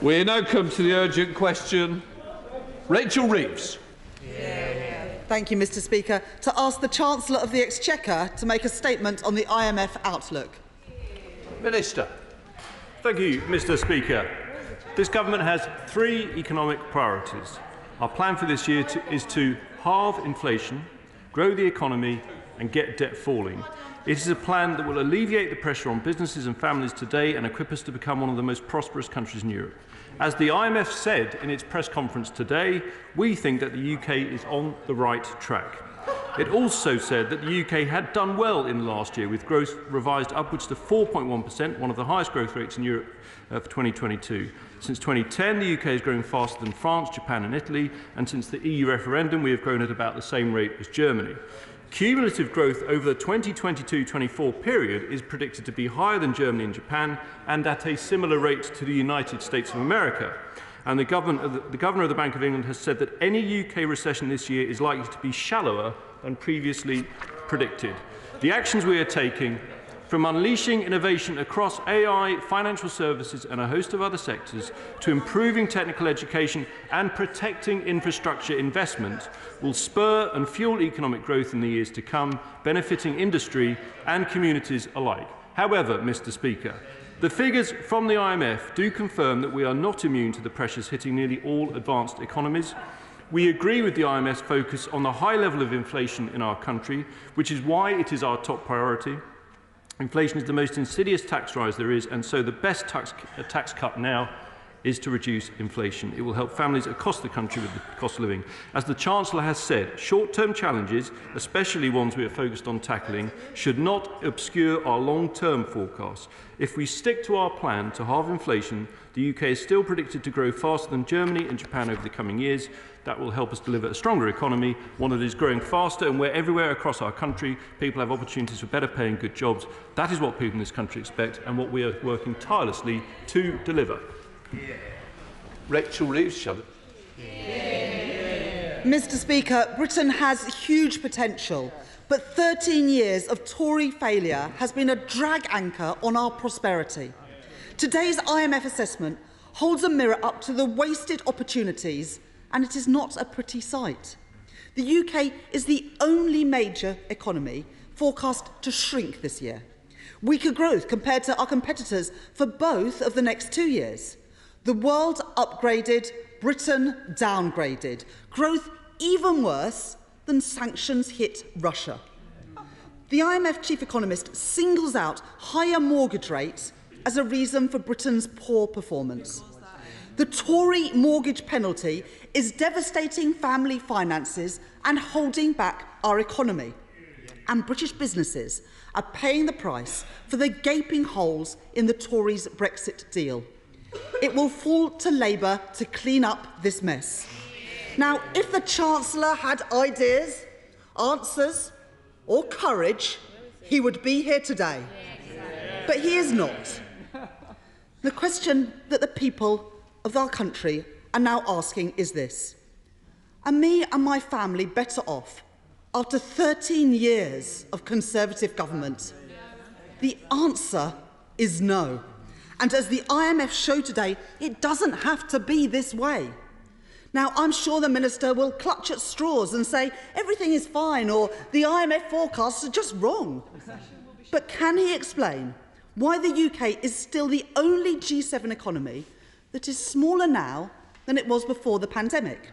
We now come to the urgent question. Rachel Reeves. Thank you, Mr. Speaker. To ask the Chancellor of the Exchequer to make a statement on the IMF outlook. Minister. Thank you, Mr. Speaker. This government has three economic priorities. Our plan for this year is to halve inflation, grow the economy, and get debt falling. It is a plan that will alleviate the pressure on businesses and families today and equip us to become one of the most prosperous countries in Europe. As the IMF said in its press conference today, we think that the UK is on the right track. It also said that the UK had done well in last year, with growth revised upwards to 4.1%, one of the highest growth rates in Europe for 2022. Since 2010, the UK has grown faster than France, Japan and Italy, and since the EU referendum, we have grown at about the same rate as Germany. Cumulative growth over the 2022-24 period is predicted to be higher than Germany and Japan, and at a similar rate to the United States of America. And the Governor of the Bank of England has said that any UK recession this year is likely to be shallower than previously predicted. The actions we are taking, from unleashing innovation across AI, financial services and a host of other sectors, to improving technical education and protecting infrastructure investment, will spur and fuel economic growth in the years to come, benefiting industry and communities alike. However, Mr. Speaker, the figures from the IMF do confirm that we are not immune to the pressures hitting nearly all advanced economies. We agree with the IMF's focus on the high level of inflation in our country, which is why it is our top priority. Inflation is the most insidious tax rise there is, and so the best tax cut now is to reduce inflation. It will help families across the country with the cost of living. As the Chancellor has said, short-term challenges, especially ones we are focused on tackling, should not obscure our long-term forecasts. If we stick to our plan to halve inflation, the UK is still predicted to grow faster than Germany and Japan over the coming years. That will help us deliver a stronger economy, one that is growing faster and where everywhere across our country people have opportunities for better pay and good jobs. That is what people in this country expect and what we are working tirelessly to deliver. Rachel Reeves. Mr. Speaker, Britain has huge potential, but 13 years of Tory failure has been a drag anchor on our prosperity. Today's IMF assessment holds a mirror up to the wasted opportunities, and it is not a pretty sight. The UK is the only major economy forecast to shrink this year. Weaker growth compared to our competitors for both of the next 2 years. The world upgraded, Britain downgraded. Growth even worse than sanctions hit Russia. The IMF chief economist singles out higher mortgage rates as a reason for Britain's poor performance. The Tory mortgage penalty is devastating family finances and holding back our economy. And British businesses are paying the price for the gaping holes in the Tories' Brexit deal. It will fall to Labour to clean up this mess. Now, if the Chancellor had ideas, answers or courage, he would be here today. But he is not. The question that the people of our country are now asking is this: are me and my family better off after 13 years of Conservative government? The answer is no. And as the IMF showed today, it doesn't have to be this way. Now, I'm sure the Minister will clutch at straws and say everything is fine or the IMF forecasts are just wrong. But can he explain why the UK is still the only G7 economy that is smaller now than it was before the pandemic?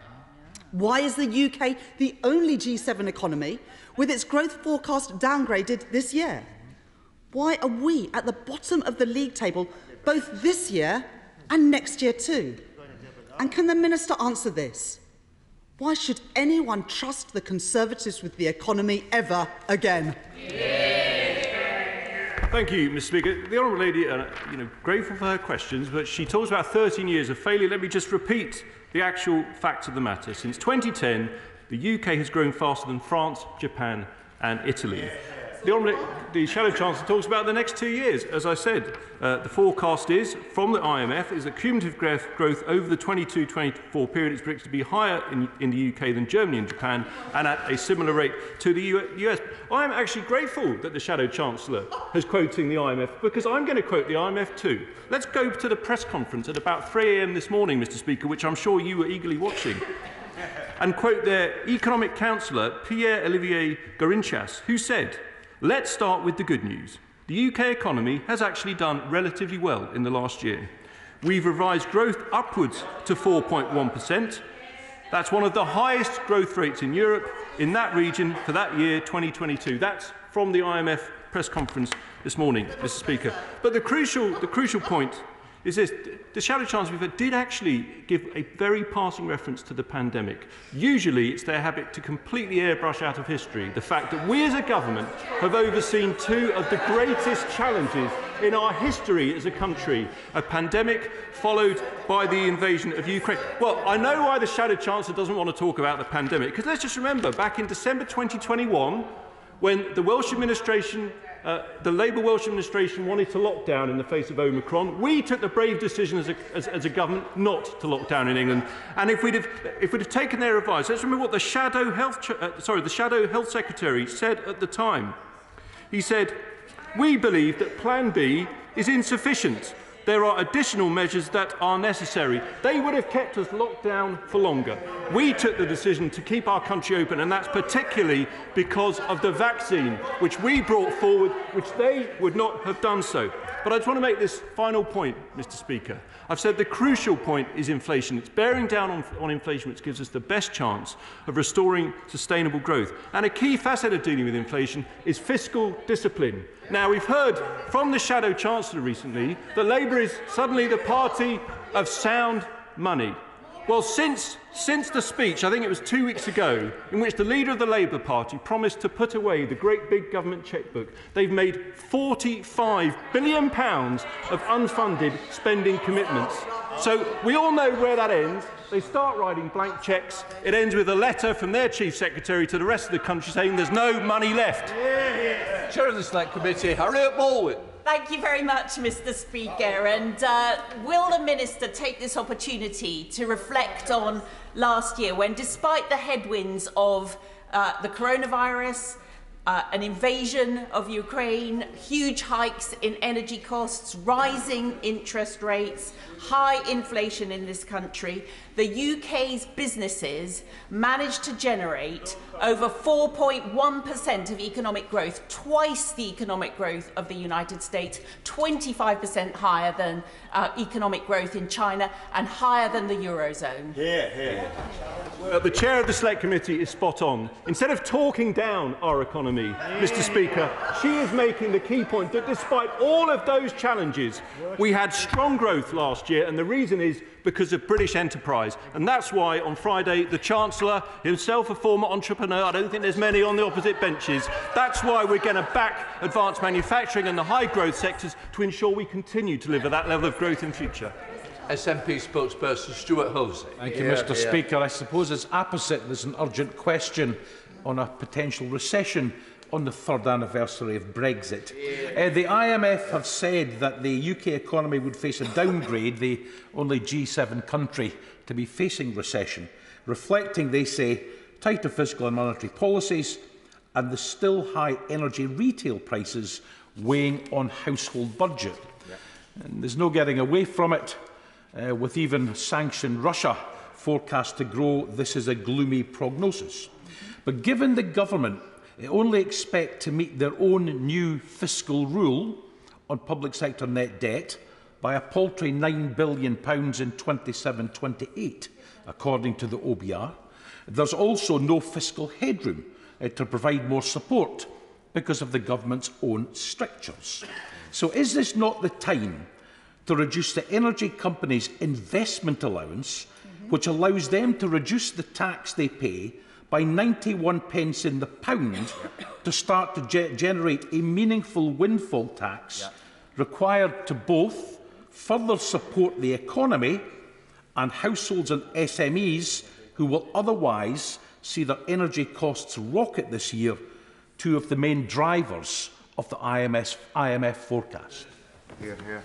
Why is the UK the only G7 economy with its growth forecast downgraded this year? Why are we at the bottom of the league table both this year and next year too? And can the Minister answer this? Why should anyone trust the Conservatives with the economy ever again? Thank you, Mr. Speaker. The honourable lady, grateful for her questions, but she talks about 13 years of failure. Let me just repeat the actual facts of the matter. Since 2010, the UK has grown faster than France, Japan, and Italy. The Shadow Chancellor talks about the next 2 years. As I said, the forecast is, from the IMF, is that cumulative growth over the 22-24 period is predicted to be higher in the UK than Germany and Japan, and at a similar rate to the US. I am actually grateful that the Shadow Chancellor is quoting the IMF, because I'm going to quote the IMF too. Let's go to the press conference at about 3 a.m. this morning, Mr. Speaker, which I'm sure you were eagerly watching, and quote their economic counsellor, Pierre Olivier Gorinchas, who said, "Let's start with the good news. The UK economy has actually done relatively well in the last year. We've revised growth upwards to 4.1%. That's one of the highest growth rates in Europe in that region for that year, 2022. That's from the IMF press conference this morning, Mr. Speaker. But the crucial point is this. The Shadow Chancellor did actually give a very passing reference to the pandemic. Usually it's their habit to completely airbrush out of history the fact that we as a government have overseen two of the greatest challenges in our history as a country, a pandemic followed by the invasion of Ukraine. Well, I know why the Shadow Chancellor doesn't want to talk about the pandemic, because let's just remember, back in December 2021, when the Welsh administration the Labour Welsh administration wanted to lock down in the face of Omicron. We took the brave decision as a government not to lock down in England. And if we'd have taken their advice, let's remember what the Shadow Health Secretary said at the time. He said, "We believe that Plan B is insufficient. There are additional measures that are necessary." They would have kept us locked down for longer. We took the decision to keep our country open, and that's particularly because of the vaccine, which we brought forward, which they would not have done so. But I just want to make this final point, Mr. Speaker. I've said the crucial point is inflation. It's bearing down on inflation, which gives us the best chance of restoring sustainable growth. And a key facet of dealing with inflation is fiscal discipline. Now, we've heard from the Shadow Chancellor recently that Labour is suddenly the party of sound money. Well, since the speech, I think it was 2 weeks ago, in which the leader of the Labour Party promised to put away the great big government chequebook, they've made £45 billion of unfunded spending commitments. So we all know where that ends. They start writing blank cheques. It ends with a letter from their Chief Secretary to the rest of the country saying there's no money left. Yeah. Chair of the Select Committee, Harriet Baldwin. Thank you very much, Mr. Speaker. And will the Minister take this opportunity to reflect on last year when, despite the headwinds of the coronavirus, an invasion of Ukraine, huge hikes in energy costs, rising interest rates, high inflation in this country, the UK's businesses managed to generate over 4.1% of economic growth, twice the economic growth of the United States, 25% higher than economic growth in China and higher than the Eurozone. Yeah, yeah. But the Chair of the Select Committee is spot on. Instead of talking down our economy, Mr. Speaker, she is making the key point that despite all of those challenges, we had strong growth last year, and the reason is because of British enterprise. And that's why on Friday the Chancellor, himself a former entrepreneur, I don't think there's many on the opposite benches, that's why we're going to back advanced manufacturing and the high growth sectors to ensure we continue to deliver that level of growth in future. SNP spokesperson Stuart Hosie. Thank you, Mr. Speaker. I suppose it's apposite there's an urgent question on a potential recession on the third anniversary of Brexit. The IMF have said that the UK economy would face a downgrade, the only G7 country to be facing recession, reflecting, they say, tighter fiscal and monetary policies and the still high energy retail prices weighing on household budget. And there's no getting away from it, with even sanctioned Russia forecast to grow. This is a gloomy prognosis. But given the government only expect to meet their own new fiscal rule on public sector net debt by a paltry £9 billion in 27-28, according to the OBR, there's also no fiscal headroom to provide more support because of the government's own strictures. So is this not the time to reduce the energy companies' investment allowance, which allows them to reduce the tax they pay by 91 pence in the pound to start to generate a meaningful windfall tax required to both further support the economy and households and SMEs who will otherwise see their energy costs rocket this year two of the main drivers of the IMF forecast. Here, here.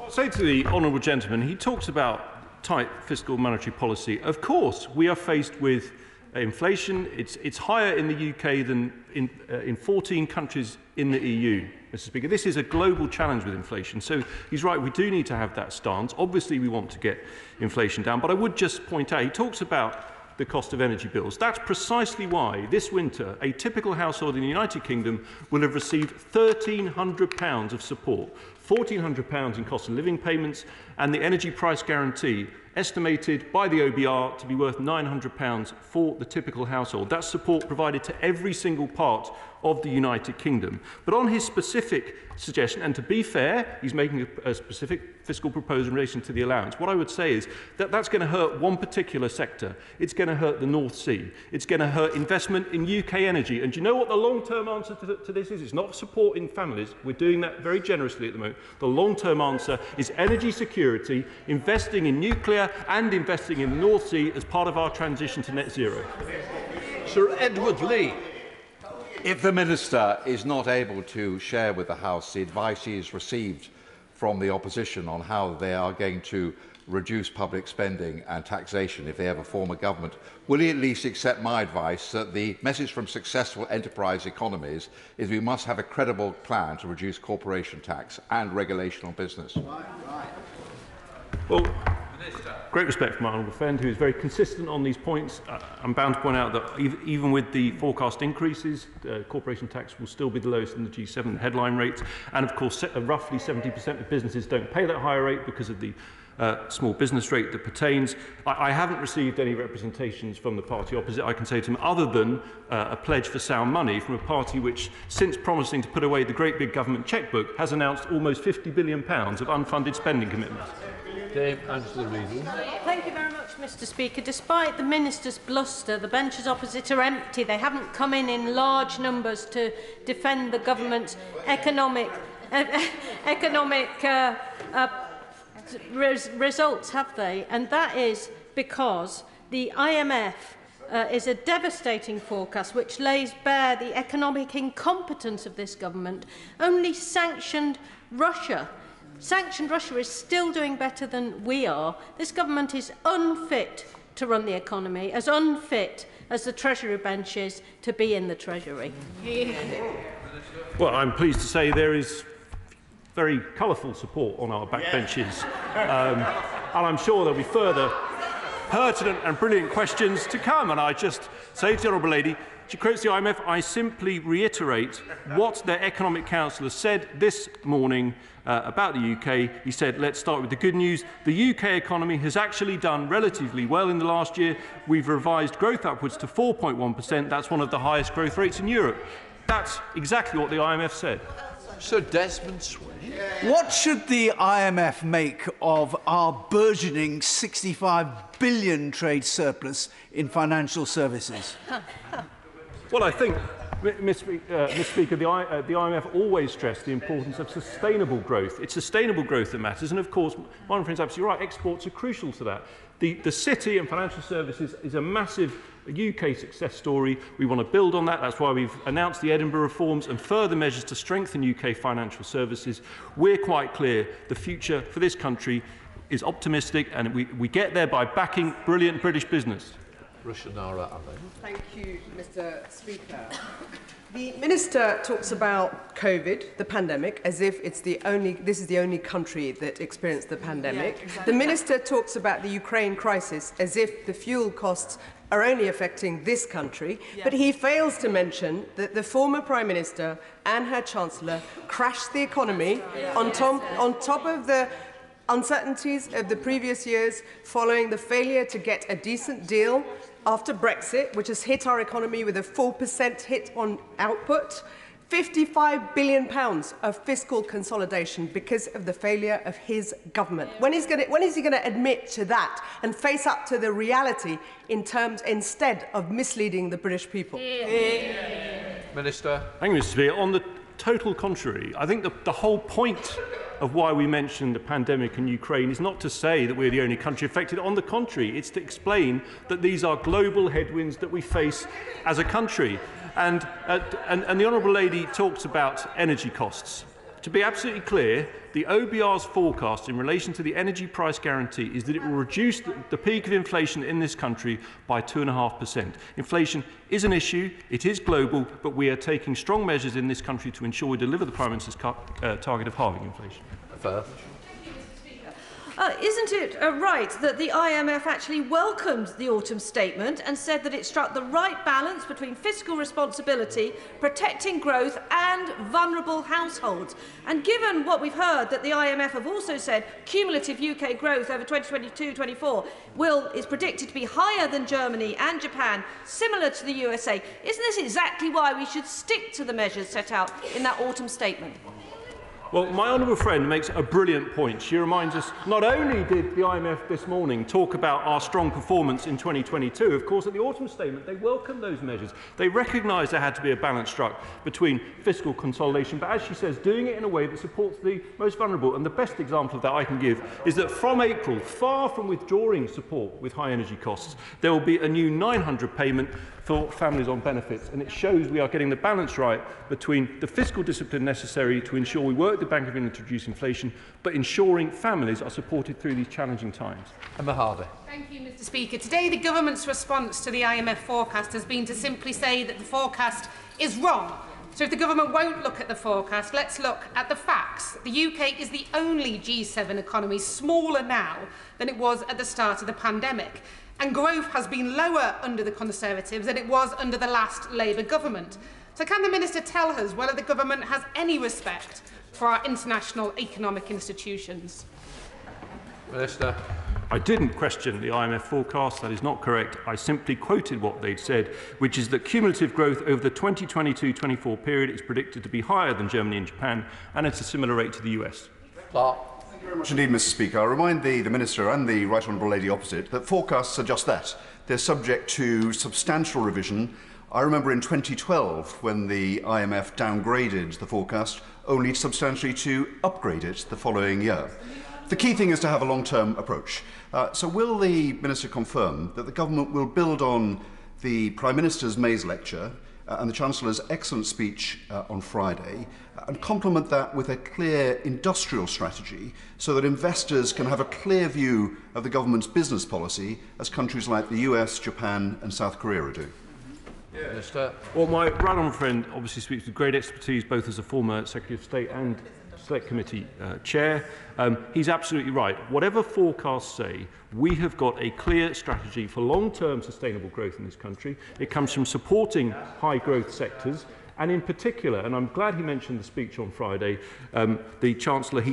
I'll say to the honourable gentleman, he talks about tight fiscal monetary policy. Of course, we are faced with inflation. It's higher in the UK than in 14 countries in the EU. Mr. Speaker, this is a global challenge with inflation. So he's right, we do need to have that stance. Obviously, we want to get inflation down. But I would just point out, he talks about the cost of energy bills. That's precisely why this winter a typical household in the United Kingdom will have received £1,300 of support, £1,400 in cost of living payments, and the energy price guarantee, estimated by the OBR to be worth £900 for the typical household. That's support provided to every single part of the United Kingdom. But on his specific suggestion, and to be fair, he's making a specific fiscal proposal in relation to the allowance, what I would say is that that's going to hurt one particular sector. It's going to hurt the North Sea. It's going to hurt investment in UK energy. And do you know what the long-term answer to this is? It's not supporting families. We're doing that very generously at the moment. The long-term answer is energy security, investing in nuclear and investing in the North Sea as part of our transition to net zero. Sir Edward Lee. If the Minister is not able to share with the House the advice he has received from the opposition on how they are going to reduce public spending and taxation if they ever form a government, will he at least accept my advice that the message from successful enterprise economies is we must have a credible plan to reduce corporation tax and regulation on business? Well, great respect for my honourable friend, who is very consistent on these points. I'm bound to point out that even with the forecast increases, corporation tax will still be the lowest in the G7 headline rates. And of course, roughly 70% of businesses don't pay that higher rate because of the small business rate that pertains. I haven't received any representations from the party opposite, I can say to him, other than a pledge for sound money from a party which, since promising to put away the great big government chequebook, has announced almost £50 billion of unfunded spending commitments. Thank you very much, Mr. Speaker. Despite the Minister's bluster, the benches opposite are empty. They haven't come in large numbers to defend the government's economic results, have they? And that is because the IMF is a devastating forecast which lays bare the economic incompetence of this government. Only sanctioned Russia is still doing better than we are. This government is unfit to run the economy, as unfit as the Treasury bench is to be in the Treasury. Well, I'm pleased to say there is very colourful support on our backbenches, and I'm sure there'll be further pertinent and brilliant questions to come. And I just say to the honourable lady, she quotes the IMF. I simply reiterate what their economic councillor said this morning about the UK. He said, let's start with the good news. The UK economy has actually done relatively well in the last year. We've revised growth upwards to 4.1%. That's one of the highest growth rates in Europe. That's exactly what the IMF said. Sir Desmond Swain. What should the IMF make of our burgeoning £65 billion trade surplus in financial services? Well, I think, Mr. Speaker, the IMF always stressed the importance of sustainable growth. It's sustainable growth that matters, and of course, my friend's absolutely right. Exports are crucial to that. The city and financial services is a massive UK success story. We want to build on that. That's why we've announced the Edinburgh reforms and further measures to strengthen UK financial services. We're quite clear the future for this country is optimistic, and we get there by backing brilliant British business. Thank you, Mr. Speaker. The Minister talks about COVID, the pandemic, as if it's this is the only country that experienced the pandemic. Yeah, exactly. The Minister talks about the Ukraine crisis as if the fuel costs are only affecting this country, but he fails to mention that the former Prime Minister and her Chancellor crashed the economy on top of the uncertainties of the previous years following the failure to get a decent deal after Brexit, which has hit our economy with a 4% hit on output, £55 billion of fiscal consolidation because of the failure of his government. When is he going to admit to that and face up to the reality in terms instead of misleading the British people? Minister. Thank you, Mr. Speaker. On the total contrary, I think the whole point of why we mentioned the pandemic in Ukraine is not to say that we're the only country affected. On the contrary, it's to explain that these are global headwinds that we face as a country. And the Honourable Lady talks about energy costs. To be absolutely clear, the OBR's forecast in relation to the energy price guarantee is that it will reduce the peak of inflation in this country by 2.5%. Inflation is an issue, it is global, but we are taking strong measures in this country to ensure we deliver the Prime Minister's target of halving inflation. First. Isn't it right that the IMF actually welcomed the autumn statement and said that it struck the right balance between fiscal responsibility, protecting growth and vulnerable households? And given what we've heard, that the IMF have also said cumulative UK growth over 2022-24 is predicted to be higher than Germany and Japan, similar to the USA, isn't this exactly why we should stick to the measures set out in that autumn statement? Well, my honourable friend makes a brilliant point. She reminds us not only did the IMF this morning talk about our strong performance in 2022, of course, at the autumn statement, they welcomed those measures. They recognised there had to be a balance struck between fiscal consolidation, but as she says, doing it in a way that supports the most vulnerable. And the best example of that I can give is that from April, far from withdrawing support with high energy costs, there will be a new £900 payment for families on benefits, and it shows we are getting the balance right between the fiscal discipline necessary to ensure we work with the Bank of England to reduce inflation, but ensuring families are supported through these challenging times. Emma Harvey. Thank you, Mr. Speaker. Today, the government's response to the IMF forecast has been to simply say that the forecast is wrong. So if the government won't look at the forecast, let's look at the facts. The UK is the only G7 economy smaller now than it was at the start of the pandemic. And growth has been lower under the Conservatives than it was under the last Labour government. So can the Minister tell us whether the government has any respect for our international economic institutions? Minister. I didn't question the IMF forecast. That is not correct. I simply quoted what they'd said, which is that cumulative growth over the 2022-24 period is predicted to be higher than Germany and Japan, and at a similar rate to the US. Clark. Thank you very much indeed, Mr. Speaker. I remind the Minister and the Right Honourable Lady opposite that forecasts are just that. They're subject to substantial revision. I remember in 2012, when the IMF downgraded the forecast, only substantially to upgrade it the following year. The key thing is to have a long-term approach. So will the Minister confirm that the government will build on the Prime Minister's May's lecture and the Chancellor's excellent speech on Friday and complement that with a clear industrial strategy so that investors can have a clear view of the government's business policy as countries like the US, Japan and South Korea are doing? Yeah. Well, my right honourable friend obviously speaks with great expertise, both as a former Secretary of State and Select Committee Chair. He's absolutely right. Whatever forecasts say, we have got a clear strategy for long-term sustainable growth in this country. It comes from supporting high-growth sectors. And in particular, and I'm glad he mentioned the speech on Friday, the Chancellor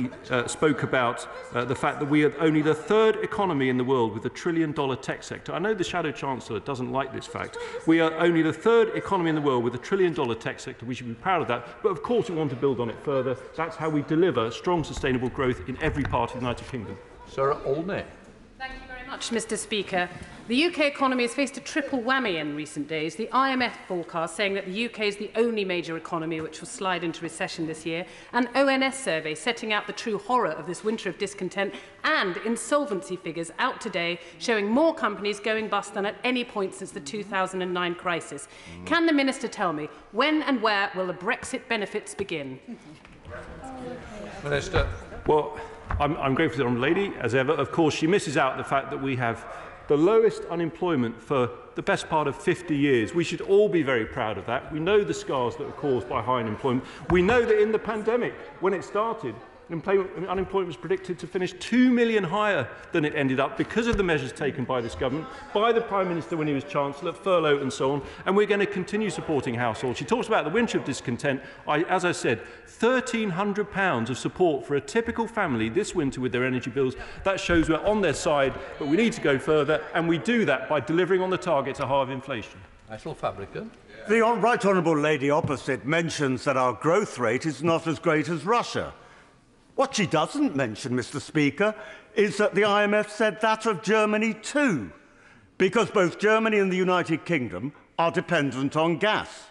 spoke about the fact that we are only the third economy in the world with $1 trillion tech sector. I know the Shadow Chancellor doesn't like this fact. We are only the third economy in the world with $1 trillion tech sector. We should be proud of that. But of course we want to build on it further. That's how we deliver strong, sustainable growth in every part of the United Kingdom. Sarah Olney. Thank you very much, Mr. Speaker. The UK economy has faced a triple whammy in recent days. The IMF forecast saying that the UK is the only major economy which will slide into recession this year, an ONS survey setting out the true horror of this winter of discontent, and insolvency figures out today showing more companies going bust than at any point since the 2009 crisis. Can the Minister tell me when and where will the Brexit benefits begin? Minister. Well, I'm grateful to the Honourable Lady, as ever. Of course, she misses out the fact that we have the lowest unemployment for the best part of 50 years. We should all be very proud of that. We know the scars that are caused by high unemployment. We know that in the pandemic, when it started, unemployment was predicted to finish 2 million higher than it ended up because of the measures taken by this government, by the Prime Minister when he was Chancellor, furlough and so on, and we're going to continue supporting households. She talks about the winter of discontent. As I said, £1,300 of support for a typical family this winter with their energy bills. That shows we're on their side, but we need to go further, and we do that by delivering on the target to halve inflation. The Right Honourable Lady opposite mentions that our growth rate is not as great as Russia. What she doesn't mention, Mr. Speaker, is that the IMF said that of Germany too, because both Germany and the United Kingdom are dependent on gas.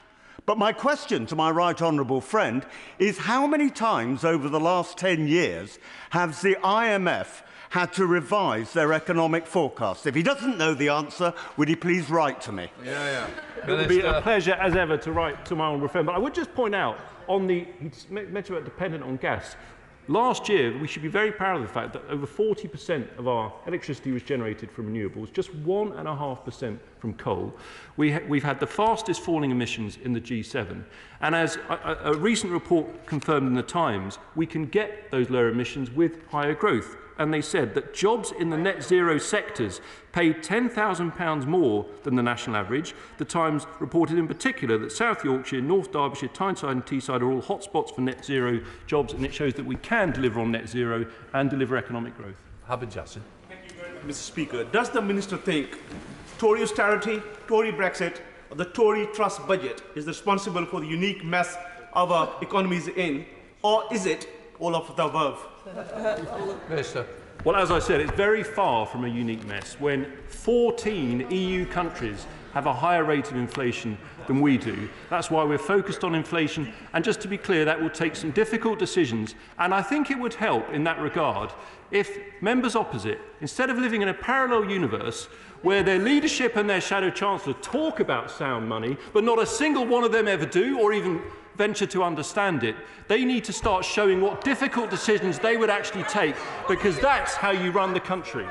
But my question to my right honourable friend is how many times over the last 10 years has the IMF had to revise their economic forecast? If he doesn't know the answer, would he please write to me? Yeah, yeah. It would be a pleasure as ever to write to my honourable friend. But I would just point out, on the, he mentioned about dependent on gas. Last year, we should be very proud of the fact that over 40% of our electricity was generated from renewables, just 1.5% from coal. We've had the fastest falling emissions in the G7. And as a recent report confirmed in the Times, we can get those lower emissions with higher growth. And they said that jobs in the net zero sectors paid £10,000 more than the national average. The Times reported in particular that South Yorkshire, North Derbyshire, Tyneside and Teesside are all hotspots for net zero jobs, and it shows that we can deliver on net zero and deliver economic growth. Habib Jassy. Thank you very much, Mr. Speaker. Does the Minister think Tory austerity, Tory Brexit or the Tory trust budget is responsible for the unique mess our economy is in, or is it all of the above? Well, as I said, it's very far from a unique mess when 14 EU countries have a higher rate of inflation than we do. That's why we're focused on inflation. And just to be clear, that will take some difficult decisions. And I think it would help in that regard if members opposite, instead of living in a parallel universe where their leadership and their shadow chancellor talk about sound money, but not a single one of them ever do or even venture to understand it, they need to start showing what difficult decisions they would actually take, because that's how you run the country.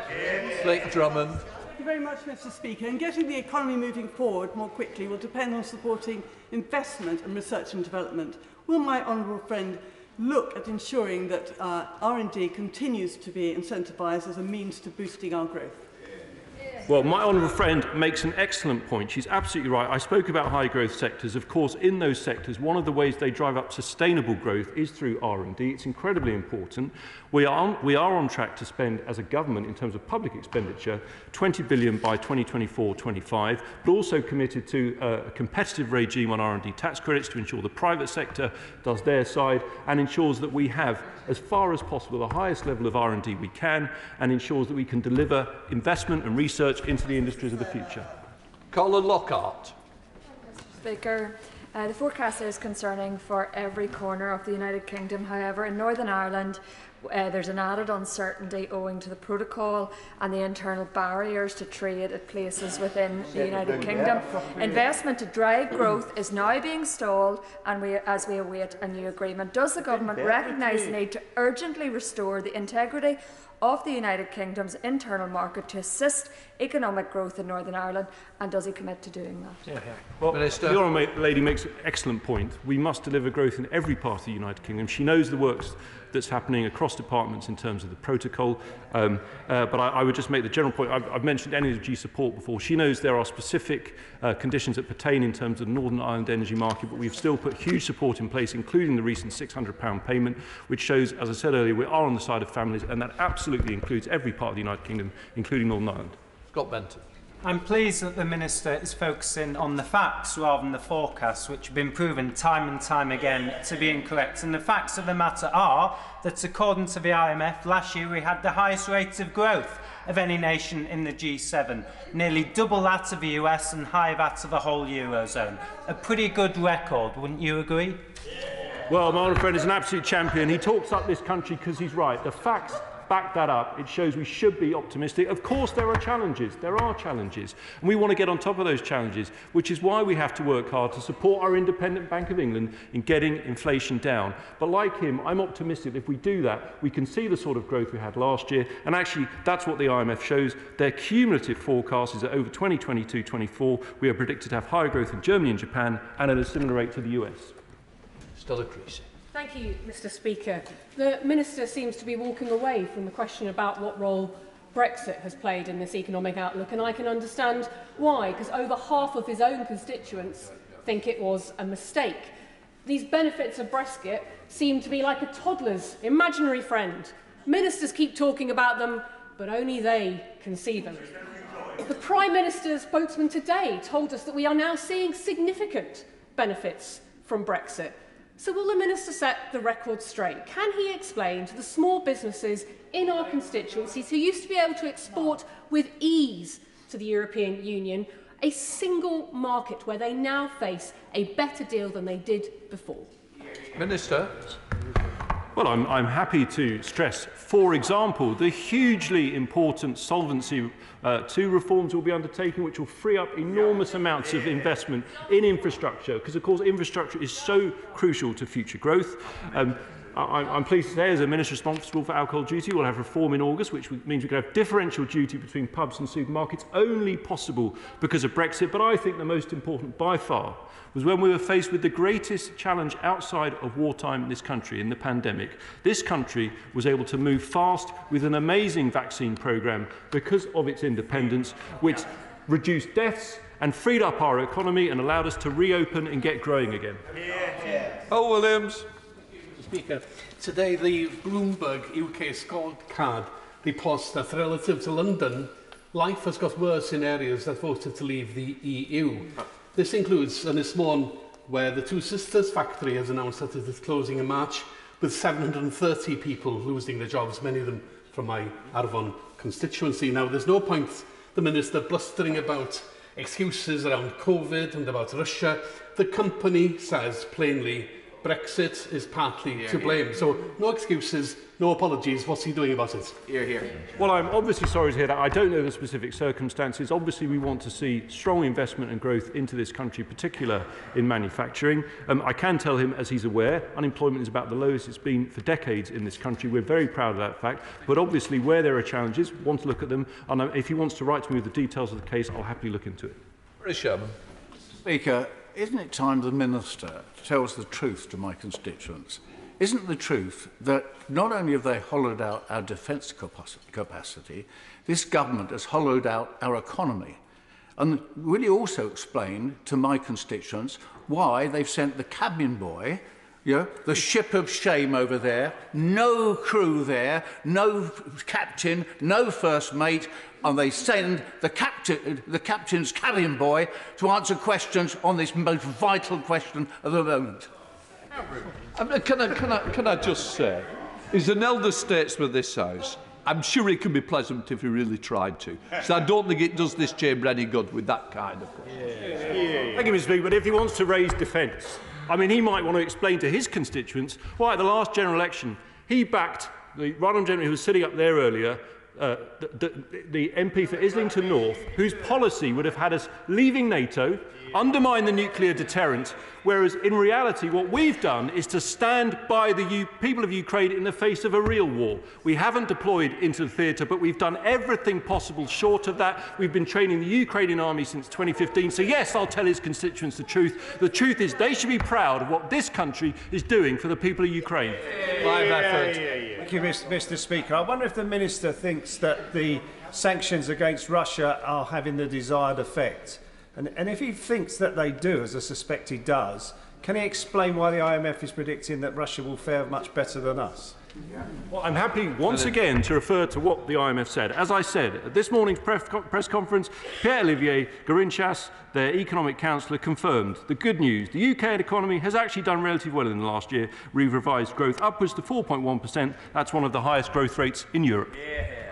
Blake Drummond. Thank you very much, Mr. Speaker. And getting the economy moving forward more quickly will depend on supporting investment and research and development. Will my honourable friend look at ensuring that R&D continues to be incentivised as a means to boosting our growth? Well, my honourable friend makes an excellent point. She's absolutely right. I spoke about high-growth sectors. Of course, in those sectors, one of the ways they drive up sustainable growth is through R&D. It's incredibly important. We are on track to spend, as a government, in terms of public expenditure, £20 billion by 2024-25, but also committed to a competitive regime on R&D tax credits to ensure the private sector does their side and ensures that we have, as far as possible, the highest level of R&D we can, and ensures that we can deliver investment and research into the industries of the future. Carla Lockhart. Mr. Speaker, the forecast is concerning for every corner of the United Kingdom. However, in Northern Ireland, there's an added uncertainty owing to the protocol and the internal barriers to trade at places within the United Kingdom. Investment to drive growth is now being stalled, and as we await a new agreement. Does the government recognise the need to urgently restore the integrity of the United Kingdom's internal market to assist economic growth in Northern Ireland, and does he commit to doing that? Yeah, yeah. Well, Minister. The honourable lady makes an excellent point. We must deliver growth in every part of the United Kingdom. She knows the works that's happening across departments in terms of the protocol, but I would just make the general point. I've mentioned energy support before. She knows there are specific conditions that pertain in terms of the Northern Ireland energy market, but we've still put huge support in place, including the recent £600 payment, which shows, as I said earlier, we are on the side of families, and that absolutely includes every part of the United Kingdom, including Northern Ireland. Scott Benton. I'm pleased that the Minister is focusing on the facts rather than the forecasts, which have been proven time and time again to be incorrect. And the facts of the matter are that, according to the IMF, last year we had the highest rates of growth of any nation in the G7, nearly double that of the US and high that of the whole Eurozone. A pretty good record, wouldn't you agree? Well, my old friend is an absolute champion. He talks up this country because he's right. The facts back that up. It shows we should be optimistic. Of course, there are challenges. There are challenges. And we want to get on top of those challenges, which is why we have to work hard to support our independent Bank of England in getting inflation down. But like him, I'm optimistic that if we do that, we can see the sort of growth we had last year. And actually, that's what the IMF shows. Their cumulative forecast is that over 2022-24, we are predicted to have higher growth in Germany and Japan, and at a similar rate to the US. Stella Creasy. Thank you, Mr. Speaker. The Minister seems to be walking away from the question about what role Brexit has played in this economic outlook, and I can understand why, because over half of his own constituents think it was a mistake. These benefits of Brexit seem to be like a toddler's imaginary friend. Ministers keep talking about them, but only they can see them. The Prime Minister's spokesman today told us that we are now seeing significant benefits from Brexit. So will the Minister set the record straight? Can he explain to the small businesses in our constituencies who used to be able to export with ease to the European Union a single market where they now face a better deal than they did before? Minister. Well, I'm happy to stress, for example, the hugely important Solvency II reforms will be undertaken, which will free up enormous amounts of investment in infrastructure, because, of course, infrastructure is so crucial to future growth. I'm pleased to say, as a minister responsible for alcohol duty, we'll have reform in August, which means we can have differential duty between pubs and supermarkets, only possible because of Brexit. But I think the most important by far was when we were faced with the greatest challenge outside of wartime in this country, in the pandemic. This country was able to move fast with an amazing vaccine programme because of its independence, which reduced deaths and freed up our economy and allowed us to reopen and get growing again. Oh, Williams. Speaker. Today, the Bloomberg UK scorecard reports that relative to London, life has got worse in areas that voted to leave the EU. This includes Ennismorne, where the Two Sisters factory has announced that it is closing in March, with 730 people losing their jobs, many of them from my Arvon constituency. Now, there's no point the Minister blustering about excuses around COVID and about Russia. The company says plainly Brexit is partly to blame. So, no excuses, no apologies. What's he doing about it? Well, I'm obviously sorry to hear that. I don't know the specific circumstances. Obviously, we want to see strong investment and growth into this country, particularly in manufacturing. I can tell him, as he's aware, unemployment is about the lowest it's been for decades in this country. We're very proud of that fact. But obviously, where there are challenges, we want to look at them. And if he wants to write to me with the details of the case, I'll happily look into it. Speaker. Isn't it time the Minister tells the truth to my constituents? Isn't the truth that not only have they hollowed out our defence capacity, this government has hollowed out our economy? And will you also explain to my constituents why they've sent the cabin boy, the ship of shame over there, no crew there, no captain, no first mate, and they send the captain's cabin boy to answer questions on this most vital question of the moment? Can I just say, he's an elder statesman of this house. I'm sure he can be pleasant if he really tried to. So I don't think it does this chamber any good with that kind of question. Thank you, Mr. Speaker. But if he wants to raise defence, I mean, he might want to explain to his constituents why at the last general election he backed the right-honourable gentleman who was sitting up there earlier, the MP for Islington North, whose policy would have had us leaving NATO, undermine the nuclear deterrent, whereas in reality what we've done is to stand by the people of Ukraine in the face of a real war. We haven't deployed into the theatre, but we've done everything possible short of that. We've been training the Ukrainian army since 2015. So yes, I'll tell his constituents the truth. The truth is they should be proud of what this country is doing for the people of Ukraine. Thank you, Mr. Speaker. I wonder if the Minister thinks that the sanctions against Russia are having the desired effect. And if he thinks that they do, as I suspect he does, can he explain why the IMF is predicting that Russia will fare much better than us? Well, I'm happy once again to refer to what the IMF said. As I said at this morning's press conference, Pierre Olivier Gorinchas, their economic counsellor, confirmed the good news. The UK economy has actually done relatively well in the last year. We've revised growth upwards to 4.1%. That's one of the highest growth rates in Europe.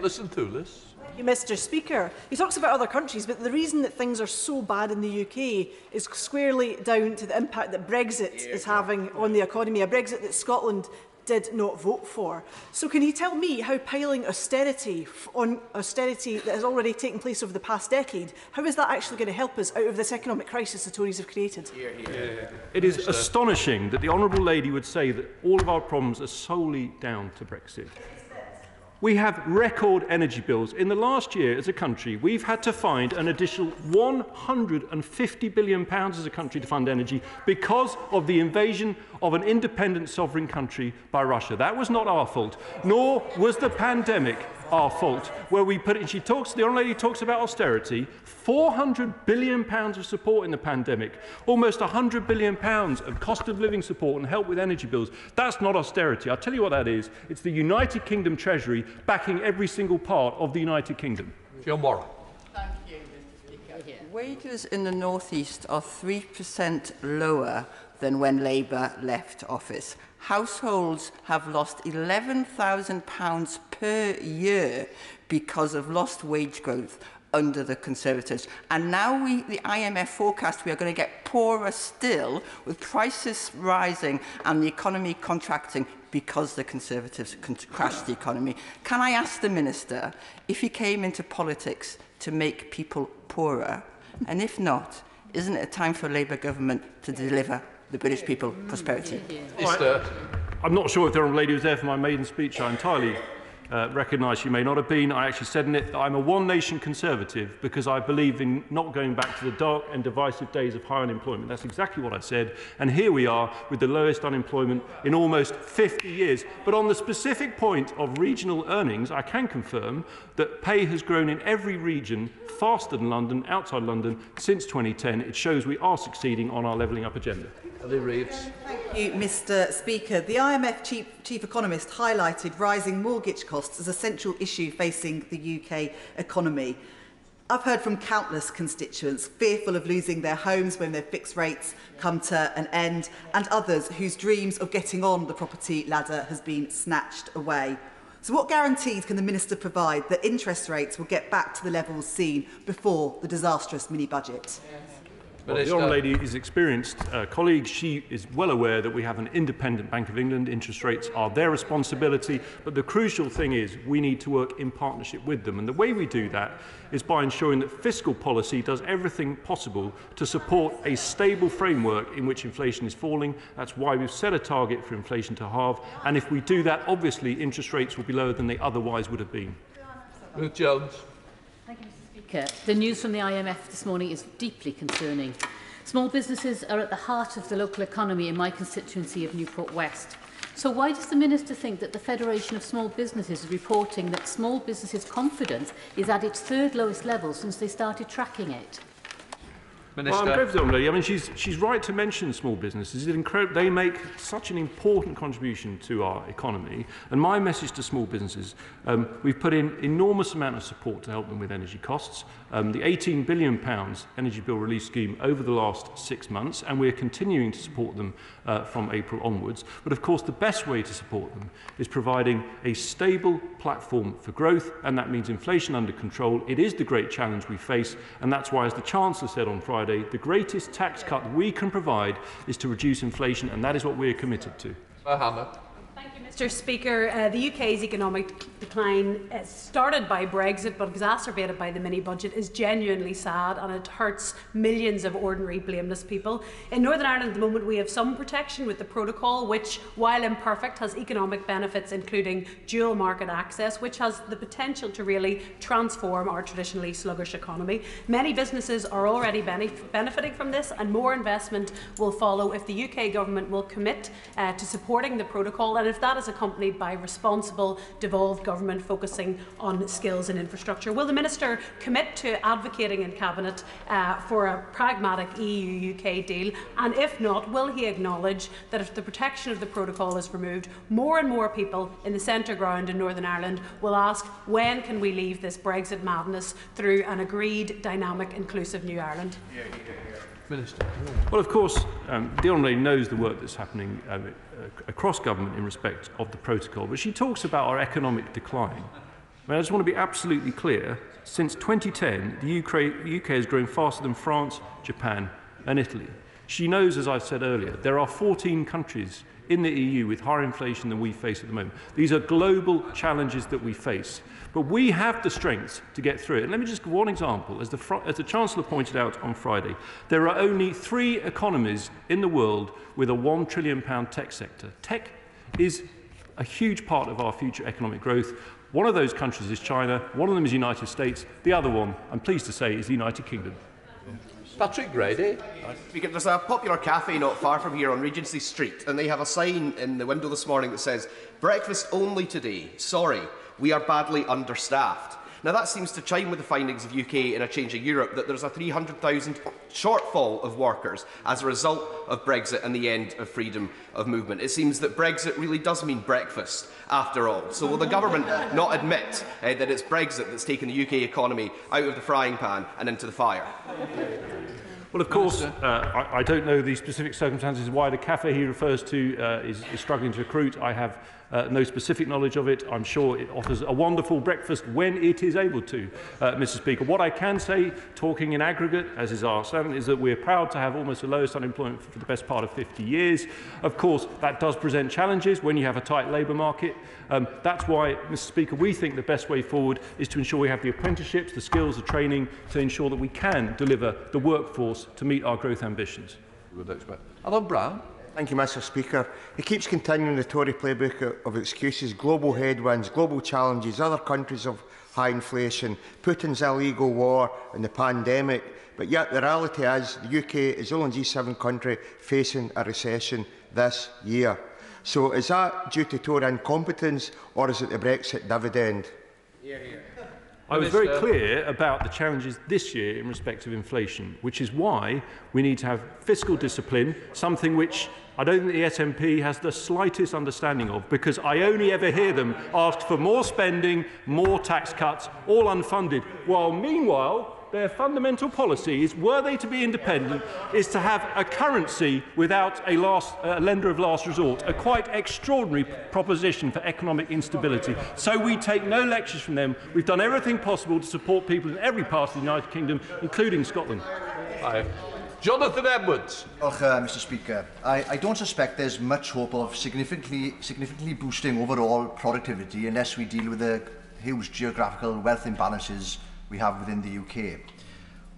Listen to this. Mr. Speaker, he talks about other countries, but the reason that things are so bad in the UK is squarely down to the impact that Brexit is having on the economy, a Brexit that Scotland did not vote for. So can he tell me how piling austerity on austerity that has already taken place over the past decade, how is that actually going to help us out of this economic crisis the Tories have created? It is astonishing that the Honourable Lady would say that all of our problems are solely down to Brexit. We have record energy bills. In the last year, as a country, we've had to find an additional £150 billion as a country to fund energy because of the invasion of an independent sovereign country by Russia. That was not our fault, nor was the pandemic our fault, where we put it. She talks, the Honourable Lady talks about austerity, £400 billion of support in the pandemic, almost £100 billion of cost of living support and help with energy bills. That's not austerity. I'll tell you what that is. It's the United Kingdom Treasury backing every single part of the United Kingdom. John Morrow. Thank you, Mr. Speaker. Wages in the North East are 3% lower than when Labour left office. Households have lost £11,000 per year because of lost wage growth under the Conservatives. And now the IMF forecast we are going to get poorer still, with prices rising and the economy contracting, because the Conservatives crashed the economy. Can I ask the Minister if he came into politics to make people poorer? And if not, isn't it a time for a Labour government to deliver the British people prosperity? I'm not sure if the Honourable Lady was there for my maiden speech. I entirely recognise she may not have been. I actually said in it that I'm a one-nation Conservative because I believe in not going back to the dark and divisive days of high unemployment. That's exactly what I said. And here we are with the lowest unemployment in almost 50 years. But on the specific point of regional earnings, I can confirm that pay has grown in every region faster than London, outside London, since 2010. It shows we are succeeding on our levelling up agenda. Reeves. Thank you, Mr. Speaker. The IMF chief economist highlighted rising mortgage costs as a central issue facing the UK economy. I've heard from countless constituents fearful of losing their homes when their fixed rates come to an end, and others whose dreams of getting on the property ladder has been snatched away. So what guarantees can the Minister provide that interest rates will get back to the levels seen before the disastrous mini-budget? Well, the Honourable Lady is an experienced colleague. She is well aware that we have an independent Bank of England. Interest rates are their responsibility. But the crucial thing is we need to work in partnership with them. And the way we do that is by ensuring that fiscal policy does everything possible to support a stable framework in which inflation is falling. That's why we've set a target for inflation to halve. And if we do that, obviously interest rates will be lower than they otherwise would have been. Ruth Jones. The news from the IMF this morning is deeply concerning. Small businesses are at the heart of the local economy in my constituency of Newport West. So why does the Minister think that the Federation of Small Businesses is reporting that small businesses' confidence is at its third lowest level since they started tracking it? Minister. Well, I'm grateful to the Honourable Lady. I mean, she's right to mention small businesses. They make such an important contribution to our economy. And my message to small businesses, we've put in enormous amount of support to help them with energy costs. The £18 billion energy bill relief scheme over the last 6 months, and we're continuing to support them from April onwards. But of course, the best way to support them is providing a stable platform for growth, and that means inflation under control. It is the great challenge we face, and that's why, as the Chancellor said on Friday, the greatest tax cut we can provide is to reduce inflation, and that is what we are committed to. Thank you, Mr. Speaker. The UK's economic decline, started by Brexit but exacerbated by the mini-budget, is genuinely sad, and it hurts millions of ordinary blameless people. In Northern Ireland at the moment we have some protection with the protocol, which, while imperfect, has economic benefits including dual market access, which has the potential to really transform our traditionally sluggish economy. Many businesses are already benefiting from this, and more investment will follow if the UK government will commit to supporting the protocol, and if that is accompanied by responsible devolved government focusing on skills and infrastructure. Will the Minister commit to advocating in Cabinet for a pragmatic EU-UK deal? And if not, will he acknowledge that if the protection of the protocol is removed, more and more people in the centre ground in Northern Ireland will ask, when can we leave this Brexit madness through an agreed, dynamic, inclusive New Ireland? Minister. Well, of course, the Honourable Lady knows the work that's happening across government in respect of the protocol, but she talks about our economic decline. I mean, I just want to be absolutely clear. Since 2010, the UK has grown faster than France, Japan and Italy. She knows, as I said earlier, there are 14 countries in the EU with higher inflation than we face at the moment. These are global challenges that we face. But we have the strength to get through it. And let me just give one example. As the Chancellor pointed out on Friday, there are only 3 economies in the world with a £1 trillion tech sector. Tech is a huge part of our future economic growth. One of those countries is China, one of them is the United States, the other one, I'm pleased to say, is the United Kingdom. Patrick Grady. There's a popular cafe not far from here on Regency Street, and they have a sign in the window this morning that says, "Breakfast only today. Sorry, we are badly understaffed." Now, that seems to chime with the findings of UK in a Changing Europe, that there's a 300,000 shortfall of workers as a result of Brexit and the end of freedom of movement. It seems that Brexit really does mean breakfast, after all. So will the government not admit that it's Brexit that's taken the UK economy out of the frying pan and into the fire? Well, of course, I don't know the specific circumstances why the cafe he refers to is struggling to recruit. I have no specific knowledge of it. I'm sure it offers a wonderful breakfast when it is able to, Mr. Speaker. What I can say, talking in aggregate, as is our standard, is that we're proud to have almost the lowest unemployment for the best part of 50 years. Of course, that does present challenges when you have a tight labour market. That's why, Mr. Speaker, we think the best way forward is to ensure we have the apprenticeships, the skills, the training to ensure that we can deliver the workforce to meet our growth ambitions. Alan Brown. Thank you, Mr. Speaker. He keeps continuing the Tory playbook of excuses, global headwinds, global challenges, other countries of high inflation, Putin's illegal war and the pandemic. But yet the reality is the UK is the only G7 country facing a recession this year. So is that due to Tory incompetence or is it the Brexit dividend? Yeah, yeah. I was very clear about the challenges this year in respect of inflation, which is why we need to have fiscal discipline, something which I don't think the SNP has the slightest understanding of, because I only ever hear them ask for more spending, more tax cuts, all unfunded, while meanwhile their fundamental policy is, were they to be independent, is to have a currency without a lender of last resort, a quite extraordinary proposition for economic instability. So we take no lectures from them. We've done everything possible to support people in every part of the United Kingdom, including Scotland. Aye. Jonathan Edwards. Mr. Speaker, I don't suspect there's much hope of significantly boosting overall productivity unless we deal with the huge geographical wealth imbalances we have within the UK.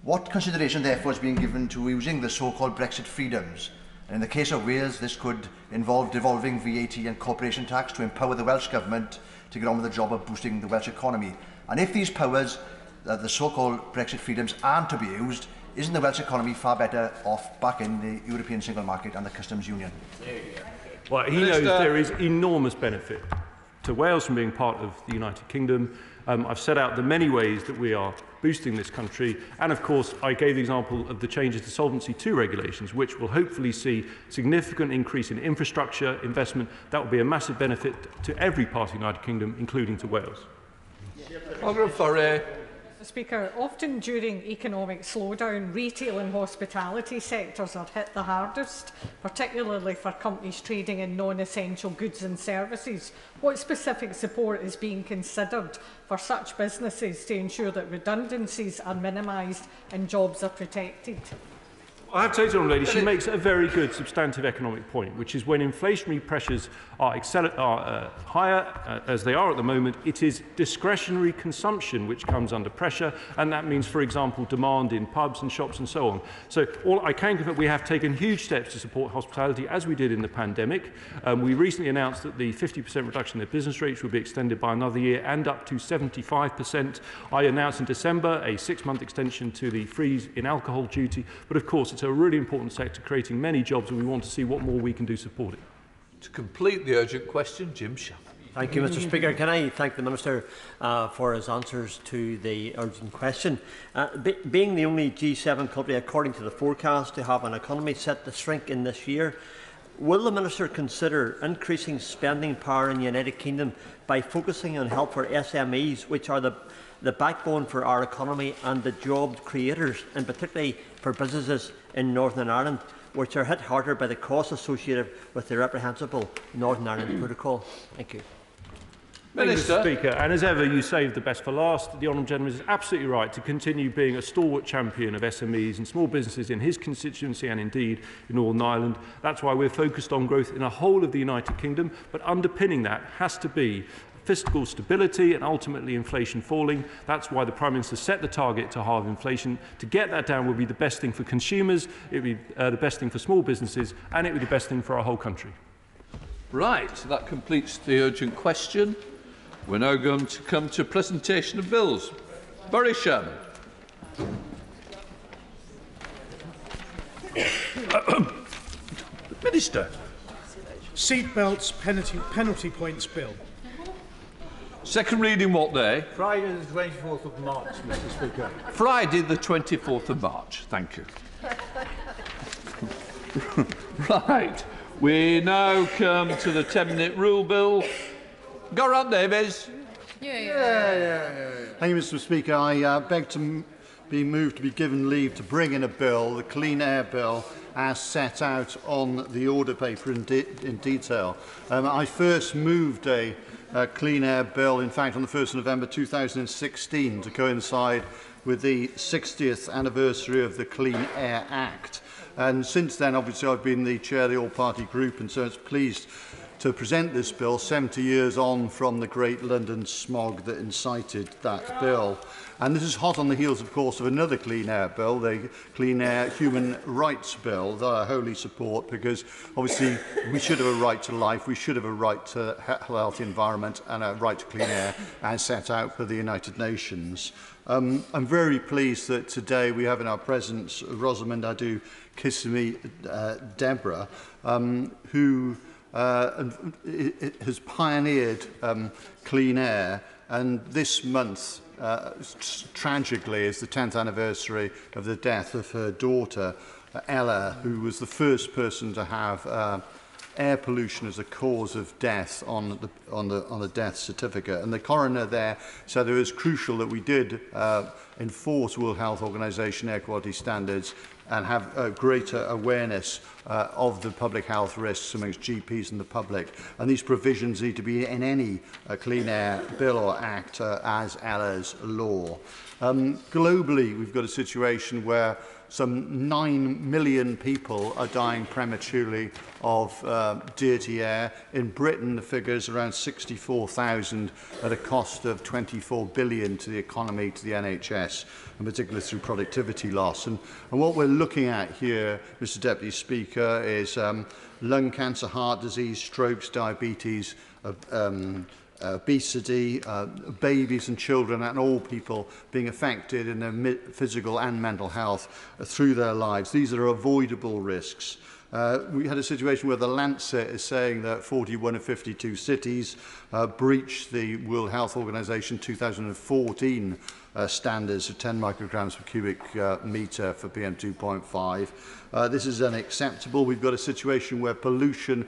What consideration, therefore, is being given to using the so-called Brexit freedoms? And in the case of Wales, this could involve devolving VAT and corporation tax to empower the Welsh Government to get on with the job of boosting the Welsh economy. And if these powers, the so-called Brexit freedoms, aren't to be used, isn't the Welsh economy far better off back in the European single market and the customs union? Well, he knows there is enormous benefit to Wales from being part of the United Kingdom. I've set out the many ways that we are boosting this country, and of course I gave the example of the changes to Solvency II regulations, which will hopefully see significant increase in infrastructure investment. That will be a massive benefit to every part of the United Kingdom, including to Wales. Mr. Speaker, often during economic slowdown, retail and hospitality sectors are hit the hardest, particularly for companies trading in non-essential goods and services. What specific support is being considered for such businesses to ensure that redundancies are minimised and jobs are protected? I have to say to the lady, she makes a very good substantive economic point, which is when inflationary pressures are higher, as they are at the moment, it is discretionary consumption which comes under pressure, and that means, for example, demand in pubs and shops and so on. So all I can confirm, we have taken huge steps to support hospitality, as we did in the pandemic. We recently announced that the 50% reduction in their business rates will be extended by another year and up to 75%. I announced in December a 6-month extension to the freeze in alcohol duty, but of course, it's a really important sector, creating many jobs, and we want to see what more we can do to support it. To complete the urgent question, Jim Shah. Thank you, Mr. Speaker. Can I thank the Minister for his answers to the urgent question? Being the only G7 country, according to the forecast, to have an economy set to shrink in this year, will the Minister consider increasing spending power in the United Kingdom by focusing on help for SMEs, which are the backbone for our economy and the job creators, and particularly for businesses in Northern Ireland, which are hit harder by the costs associated with the reprehensible Northern Ireland Protocol? Thank you. Minister. Mr. Speaker, and as ever, you saved the best for last. The Honourable Gentleman is absolutely right to continue being a stalwart champion of SMEs and small businesses in his constituency and indeed in Northern Ireland. That's why we're focused on growth in the whole of the United Kingdom, but underpinning that has to be fiscal stability and ultimately inflation falling. That's why the Prime Minister set the target to halve inflation. To get that down would be the best thing for consumers, it would be the best thing for small businesses, and it would be the best thing for our whole country. Right, so that completes the urgent question. We're now going to come to presentation of bills. Berisham. Minister. Seatbelts penalty points bill. Second reading what day? Friday the 24th of March, Mr. Speaker. Friday the 24th of March. Thank you. Right. We now come to the 10-minute rule bill. Geraint Davis. Yeah. Thank you, Mr. Speaker. I beg to being moved to be given leave to bring in a bill, the Clean Air Bill, as set out on the order paper in detail. I first moved a Clean Air Bill, in fact, on the 1st of November 2016, to coincide with the 60th anniversary of the Clean Air Act. And since then, obviously, I've been the chair of the all-party group, and so it's pleased to present this bill 70 years on from the great London smog that incited that bill. And this is hot on the heels, of course, of another Clean Air Bill, the Clean Air Human Rights Bill, that I wholly support, because obviously we should have a right to life, we should have a right to a healthy environment and a right to clean air as set out for the United Nations. I'm very pleased that today we have in our presence Rosamund Adoo Kissimi, Deborah, who has pioneered clean air, and this month, tragically, is the 10th anniversary of the death of her daughter, Ella, who was the first person to have air pollution as a cause of death on the death certificate. And the coroner there said it was crucial that we did enforce World Health Organization air quality standards and have a greater awareness of the public health risks amongst GPs and the public. And these provisions need to be in any Clean Air Bill or Act as Ella's law. Globally, we've got a situation where some 9 million people are dying prematurely of dirty air. In Britain, the figure is around 64,000 at a cost of 24 billion to the economy, to the NHS, in particular through productivity loss. And what we're looking at here, Mr. Deputy Speaker, is lung cancer, heart disease, strokes, diabetes, obesity, babies and children and all people being affected in their physical and mental health through their lives. These are avoidable risks. We had a situation where the Lancet is saying that 41 of 52 cities breached the World Health Organization 2014 standards of 10 micrograms per cubic metre for PM2.5. This is unacceptable. We've got a situation where pollution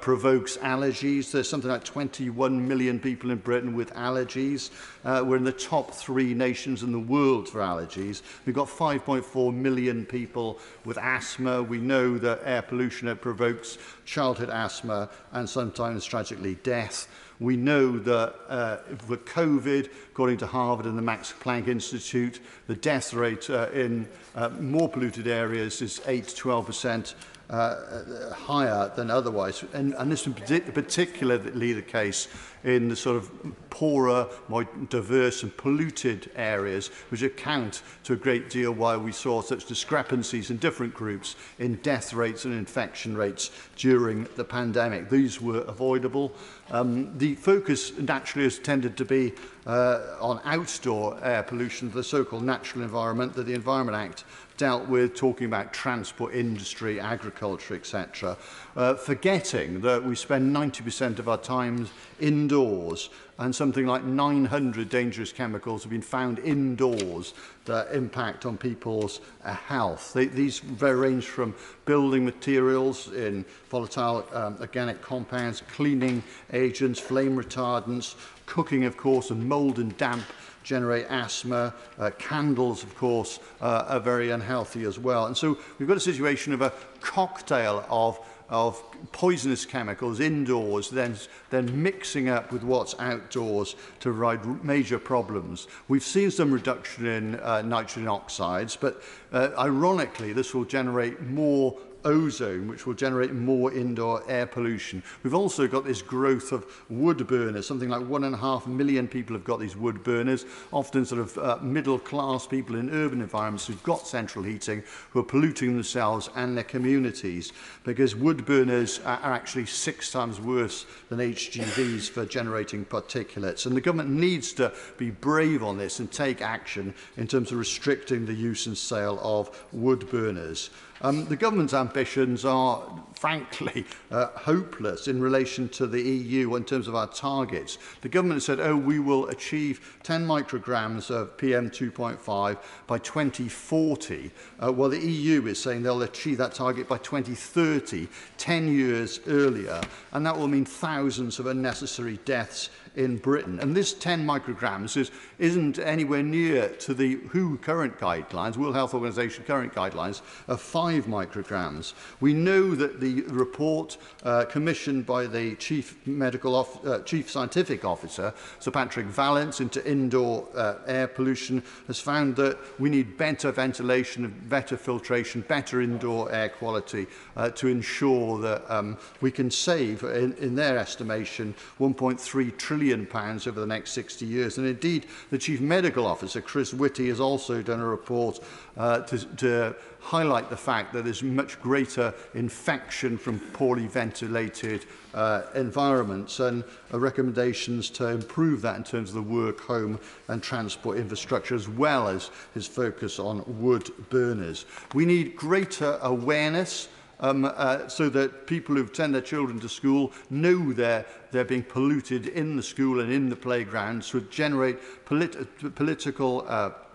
provokes allergies. There's something like 21 million people in Britain with allergies. We're in the top 3 nations in the world for allergies. We've got 5.4 million people with asthma. We know that air pollution provokes childhood asthma and sometimes, tragically, death. We know that with COVID, according to Harvard and the Max Planck Institute, the death rate in more polluted areas is 8 to 12% higher than otherwise. And this is particularly the case in the sort of poorer, more diverse and polluted areas, which account to a great deal why we saw such discrepancies in different groups in death rates and infection rates during the pandemic. These were avoidable. The focus naturally has tended to be on outdoor air pollution, the so-called natural environment that the Environment Act dealt with, talking about transport, industry, agriculture, etc., forgetting that we spend 90% of our time indoors, and something like 900 dangerous chemicals have been found indoors that impact on people's health. These range from building materials in volatile organic compounds, cleaning agents, flame retardants, cooking, of course, and mould and damp generate asthma. Candles, of course, are very unhealthy as well. And so we've got a situation of a cocktail of poisonous chemicals indoors, then mixing up with what's outdoors to provide major problems. We've seen some reduction in nitrogen oxides, but ironically, this will generate more ozone, which will generate more indoor air pollution. We've also got this growth of wood burners. Something like 1.5 million people have got these wood burners, often sort of middle-class people in urban environments who've got central heating, who are polluting themselves and their communities, because wood burners are actually 6 times worse than HGVs for generating particulates. And the government needs to be brave on this and take action in terms of restricting the use and sale of wood burners. The government's ambitions are, frankly, hopeless in relation to the EU in terms of our targets. The government said, oh, we will achieve 10 micrograms of PM2.5 by 2040, while the EU is saying they'll achieve that target by 2030, 10 years earlier, and that will mean thousands of unnecessary deaths in Britain. And this 10 micrograms isn't anywhere near to the WHO current guidelines, World Health Organization current guidelines, of 5 micrograms. We know that the report commissioned by the Chief Scientific Officer, Sir Patrick Vallance, into indoor air pollution has found that we need better ventilation, better filtration, better indoor air quality to ensure that we can save, in their estimation, £1.3 trillion over the next 60 years. And indeed, the Chief Medical Officer, Chris Whitty, has also done a report to highlight the fact that there's much greater infection from poorly ventilated environments, and recommendations to improve that in terms of the work, home and transport infrastructure, as well as his focus on wood burners. We need greater awareness so that people who send their children to school know they're being polluted in the school and in the playgrounds, would generate political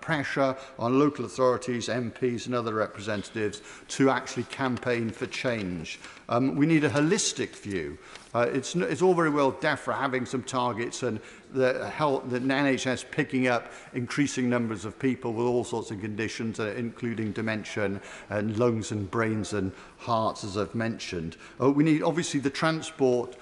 pressure on local authorities, MPs and other representatives to actually campaign for change. We need a holistic view. It's all very well DEFRA having some targets and the NHS picking up increasing numbers of people with all sorts of conditions, including dementia and lungs and brains and hearts, as I've mentioned. We need, obviously, the transport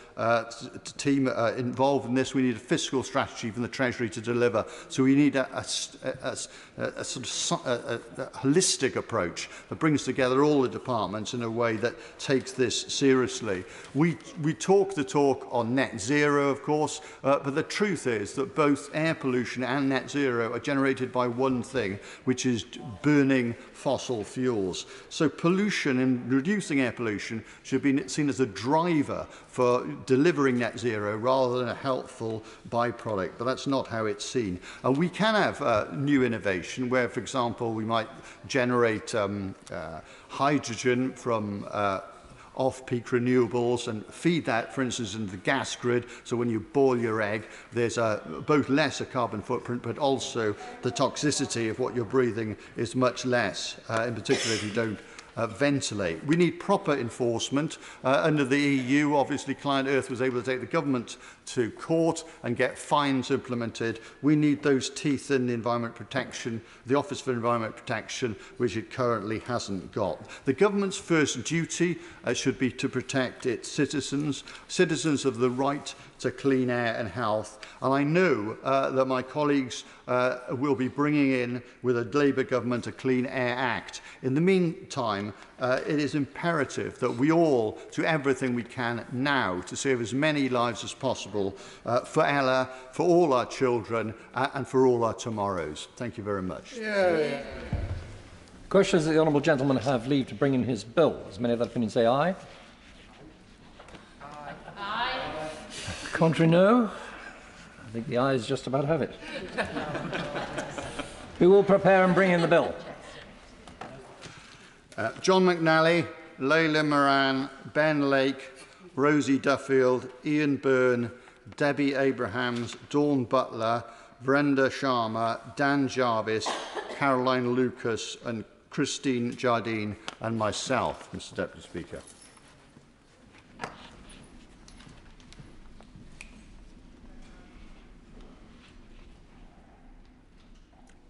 team involved in this. We need a fiscal strategy from the Treasury to deliver. So we need a holistic approach that brings together all the departments in a way that takes this seriously. We talk the talk on net zero, of course, but the truth is that both air pollution and net zero are generated by one thing, which is burning fossil fuels. So pollution and reducing air pollution should be seen as a driver for delivering net zero rather than a helpful byproduct, but that's not how it's seen. We can have new innovation where, for example, we might generate hydrogen from off-peak renewables and feed that, for instance, into the gas grid. So when you boil your egg, there's both less a carbon footprint, but also the toxicity of what you're breathing is much less, in particular if you don't ventilate. We need proper enforcement. Under the EU, obviously, Client Earth was able to take the government to court and get fines implemented. We need those teeth in the Environment Protection, the Office for Environment Protection, which it currently hasn't got. The government's first duty should be to protect its citizens, citizens of the right to clean air and health. And I know that my colleagues will be bringing in, with a Labour government, a Clean Air Act. In the meantime, it is imperative that we all do everything we can now to save as many lives as possible for Ella, for all our children and for all our tomorrows. Thank you very much. Yeah. Questions that the honourable gentleman have leave to bring in his bill. As many of that opinion say aye. Contrary, no. I think the ayes just about have it. Who will prepare and bring in the bill? John McNally, Leila Moran, Ben Lake, Rosie Duffield, Ian Byrne, Debbie Abrahams, Dawn Butler, Brenda Sharma, Dan Jarvis, Caroline Lucas and Christine Jardine and myself, Mr Deputy Speaker.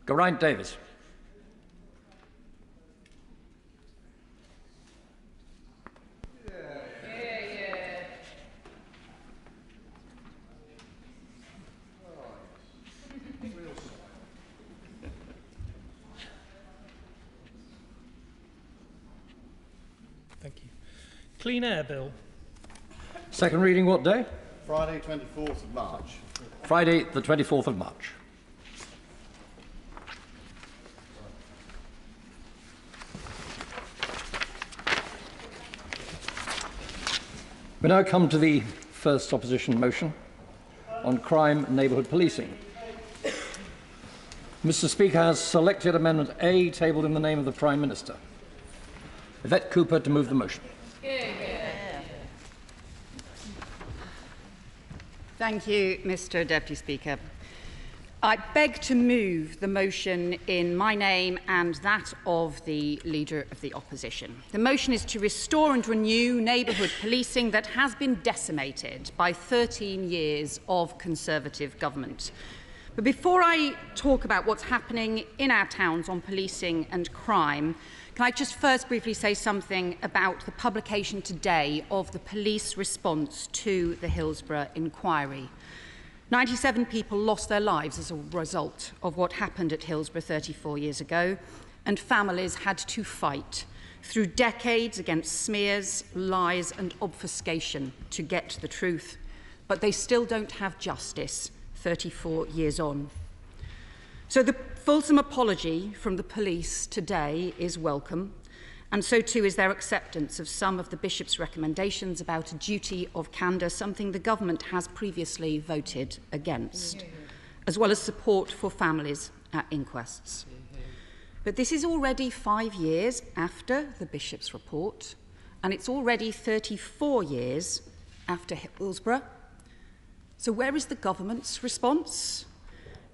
Geraint Davis. Yeah. Yeah, yeah. Thank you. Clean Air Bill. Second reading what day? Friday, 24th of March. Friday, the 24th of March. We now come to the first opposition motion on crime and neighbourhood policing. Mr Speaker has selected Amendment A, tabled in the name of the Prime Minister. Yvette Cooper to move the motion. Thank you, Mr. Deputy Speaker. I beg to move the motion in my name and that of the Leader of the Opposition. The motion is to restore and renew neighbourhood policing that has been decimated by 13 years of Conservative government. But before I talk about what's happening in our towns on policing and crime, can I just first briefly say something about the publication today of the police response to the Hillsborough inquiry? 97 people lost their lives as a result of what happened at Hillsborough 34 years ago, and families had to fight through decades against smears, lies and obfuscation to get the truth. But they still don't have justice 34 years on. So the fulsome apology from the police today is welcome, and so too is their acceptance of some of the Bishop's recommendations about a duty of candour, something the government has previously voted against, as well as support for families at inquests. But this is already 5 years after the Bishop's report, and it's already 34 years after Hillsborough. So where is the government's response?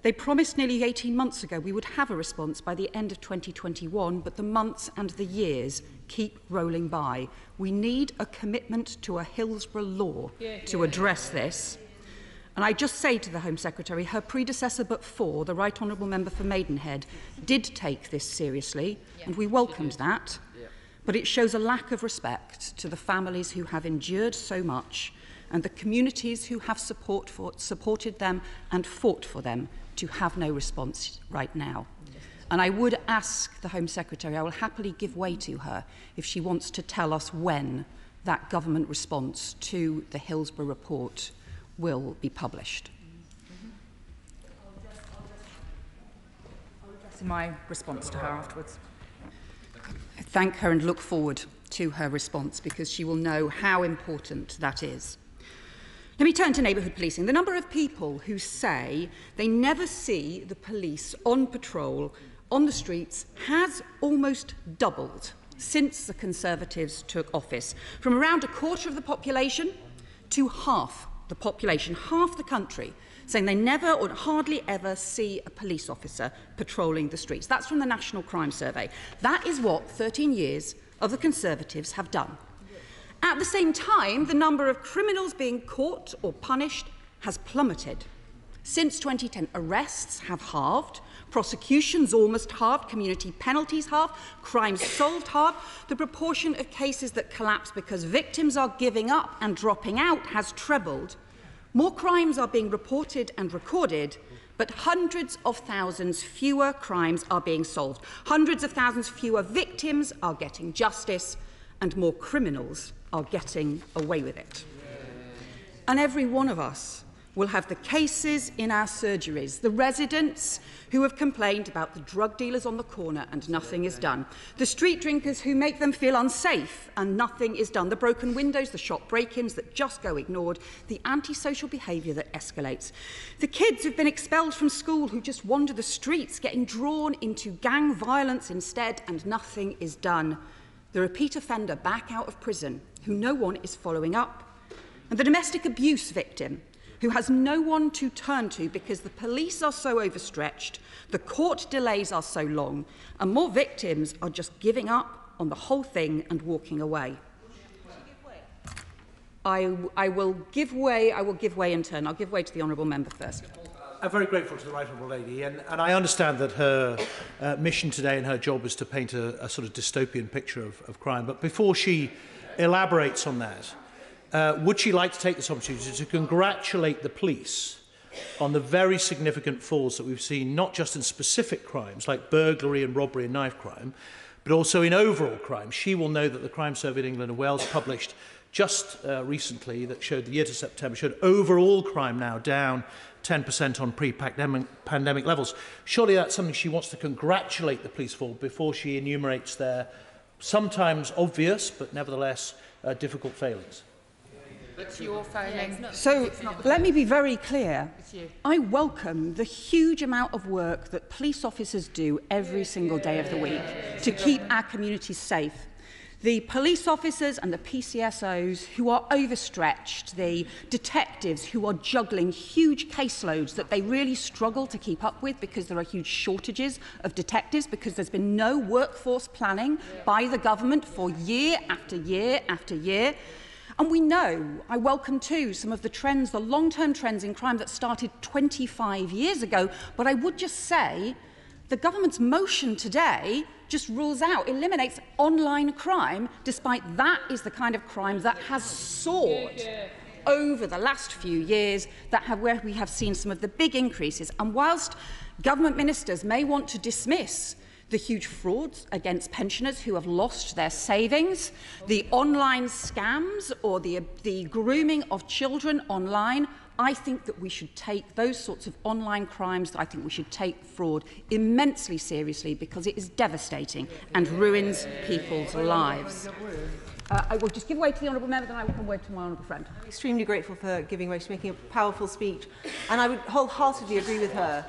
They promised nearly 18 months ago we would have a response by the end of 2021, but the months and the years keep rolling by. We need a commitment to a Hillsborough law to address this. And I just say to the Home Secretary, her predecessor but for, the Right Honourable Member for Maidenhead, did take this seriously, and we welcomed that. But it shows a lack of respect to the families who have endured so much and the communities who have supported them and fought for them to have no response right now. And I would ask the Home Secretary, I will happily give way to her if she wants to tell us when that government response to the Hillsborough report will be published. I'll address my response to her afterwards. I thank her and look forward to her response because she will know how important that is. Let me turn to neighbourhood policing. The number of people who say they never see the police on patrol on the streets has almost doubled since the Conservatives took office, from around a quarter of the population to half the population, half the country, saying they never or hardly ever see a police officer patrolling the streets. That's from the National Crime Survey. That is what 13 years of the Conservatives have done. At the same time, the number of criminals being caught or punished has plummeted. Since 2010, arrests have halved, prosecutions almost halved, community penalties halved, crimes solved halved. The proportion of cases that collapse because victims are giving up and dropping out has trebled. More crimes are being reported and recorded, but hundreds of thousands fewer crimes are being solved. Hundreds of thousands fewer victims are getting justice, and more criminals are getting away with it. And every one of us will have the cases in our surgeries, the residents who have complained about the drug dealers on the corner and nothing is done, the street drinkers who make them feel unsafe and nothing is done, the broken windows, the shop break-ins that just go ignored, the antisocial behaviour that escalates, the kids who've been expelled from school who just wander the streets, getting drawn into gang violence instead, and nothing is done, the repeat offender back out of prison who no one is following up, and the domestic abuse victim who has no one to turn to because the police are so overstretched, the court delays are so long, and more victims are just giving up on the whole thing and walking away. I will give way in turn. I'll give way to the Honourable Member first. I'm very grateful to the Right Honourable Lady, and I understand that her mission today and her job is to paint a sort of dystopian picture of crime. But before she elaborates on that, would she like to take this opportunity to congratulate the police on the very significant falls that we've seen, not just in specific crimes like burglary and robbery and knife crime, but also in overall crime? She will know that the Crime Survey in England and Wales published just recently that showed the year to September showed overall crime now down 10% on pre-pandemic levels. Surely that's something she wants to congratulate the police for before she enumerates their sometimes obvious but nevertheless difficult failings. It's your failing. So let me be very clear. I welcome the huge amount of work that police officers do every single day of the week to keep our communities safe. The police officers and the PCSOs who are overstretched, the detectives who are juggling huge caseloads that they really struggle to keep up with because there are huge shortages of detectives, because there's been no workforce planning by the government for year after year after year. And we know, I welcome too some of the trends, the long-term trends in crime that started 25 years ago, but I would just say the government's motion today just rules out, eliminates online crime, despite that is the kind of crime that has soared over the last few years, where we have seen some of the big increases. And whilst government ministers may want to dismiss the huge frauds against pensioners who have lost their savings, the online scams or the grooming of children online, I think that we should take those sorts of online crimes, I think we should take fraud immensely seriously, because it is devastating and ruins people's lives. I will just give way to the honourable member, then I will come word to my honourable friend. I'm extremely grateful for giving way. She's making a powerful speech, and I would wholeheartedly agree with her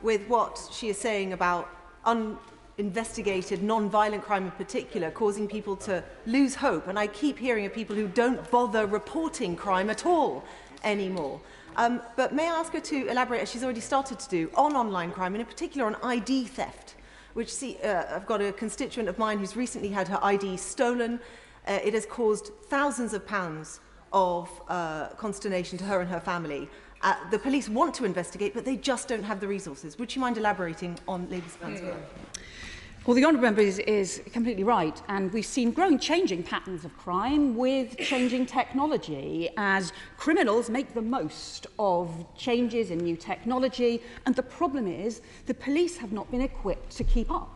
with what she is saying about uninvestigated, non-violent crime in particular, causing people to lose hope. And I keep hearing of people who don't bother reporting crime at all anymore. But may I ask her to elaborate, as she's already started to do, on online crime, and in particular on ID theft, which I've got a constituent of mine who's recently had her ID stolen. It has caused thousands of pounds of consternation to her and her family. The police want to investigate, but they just don't have the resources. Would you mind elaborating on Lady Spence? Well, the honourable member is completely right, and we've seen growing, changing patterns of crime with changing technology as criminals make the most of changes in new technology. And the problem is the police have not been equipped to keep up.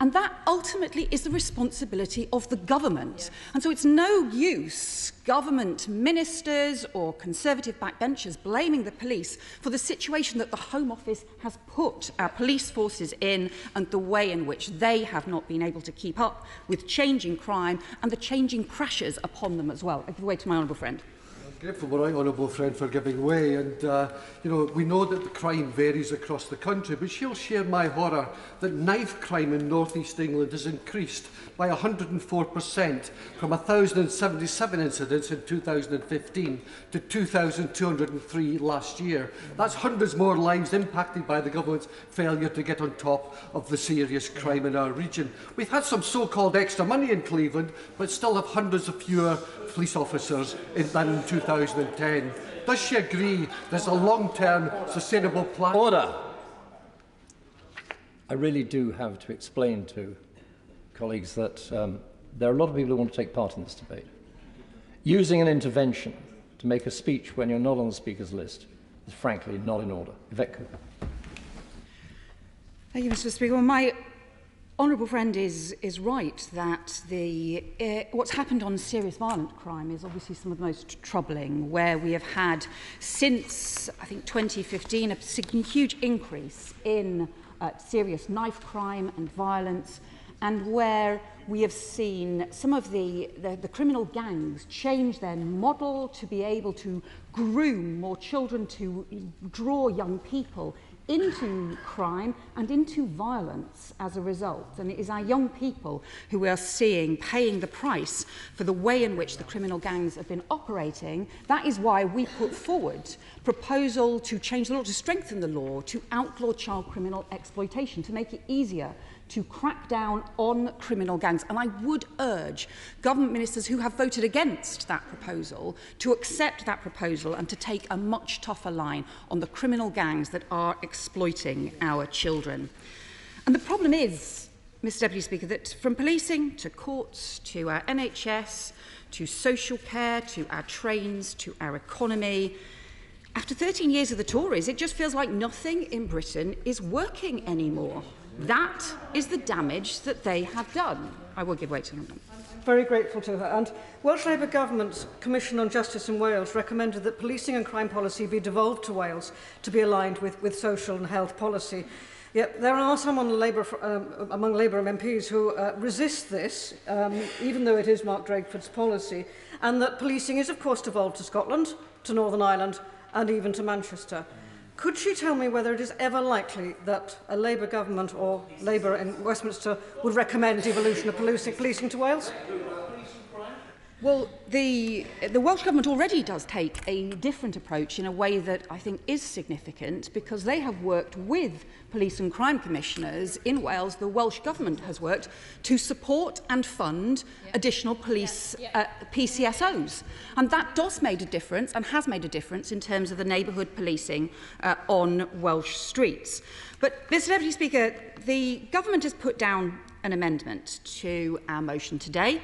And that ultimately is the responsibility of the government. And so it's no use government ministers or Conservative backbenchers blaming the police for the situation that the Home Office has put our police forces in, and the way in which they have not been able to keep up with changing crime and the changing pressures upon them as well. I give way to my honourable friend. I'm grateful to my honourable friend for giving way, and you know, we know that the crime varies across the country, but she'll share my horror that knife crime in North East England has increased by 104% from 1,077 incidents in 2015 to 2,203 last year. That's hundreds more lives impacted by the government's failure to get on top of the serious crime in our region. We've had some so-called extra money in Cleveland, but still have hundreds of fewer police officers than in 2010. Does she agree there's a long-term sustainable plan? Order. I really do have to explain to colleagues that there are a lot of people who want to take part in this debate. Using an intervention to make a speech when you're not on the speaker's list is frankly not in order. Yvette Cooper. Thank you, Mr. Speaker. Well, my honourable friend is right that what's happened on serious violent crime is obviously some of the most troubling, where we have had, since I think 2015, a huge increase in serious knife crime and violence, and where we have seen some of the criminal gangs change their model to be able to groom more children, to draw young people into crime and into violence as a result. And it is our young people who we are seeing paying the price for the way in which the criminal gangs have been operating. That is why we put forward a proposal to change the law, to strengthen the law, to outlaw child criminal exploitation, to make it easier to crack down on criminal gangs. And I would urge government ministers who have voted against that proposal to accept that proposal and to take a much tougher line on the criminal gangs that are exploiting our children. And the problem is, Mr. Deputy Speaker, that from policing to courts to our NHS to social care to our trains to our economy, after 13 years of the Tories, it just feels like nothing in Britain is working anymore. That is the damage that they have done. I will give way to them. I'm very grateful to her. And Welsh Labour Government's Commission on Justice in Wales recommended that policing and crime policy be devolved to Wales to be aligned with social and health policy. Yet there are some on Labour, among Labour MPs who resist this, even though it is Mark Drakeford's policy, and that policing is, of course, devolved to Scotland, to Northern Ireland, and even to Manchester. Could she tell me whether it is ever likely that a Labour government or Labour in Westminster would recommend devolution of policing to Wales? Well, the Welsh Government already does take a different approach in a way that I think is significant, because they have worked with police and crime commissioners in Wales. The Welsh Government has worked to support and fund additional police PCSOs. And that does make a difference and has made a difference in terms of the neighbourhood policing on Welsh streets. But, Mr Deputy Speaker, the Government has put down an amendment to our motion today,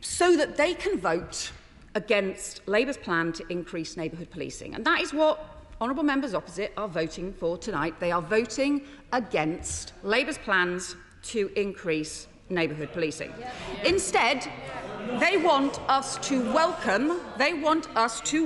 so that they can vote against Labour's plan to increase neighbourhood policing. And that is what honourable members opposite are voting for tonight. They are voting against Labour's plans to increase neighbourhood policing. Instead, they want us to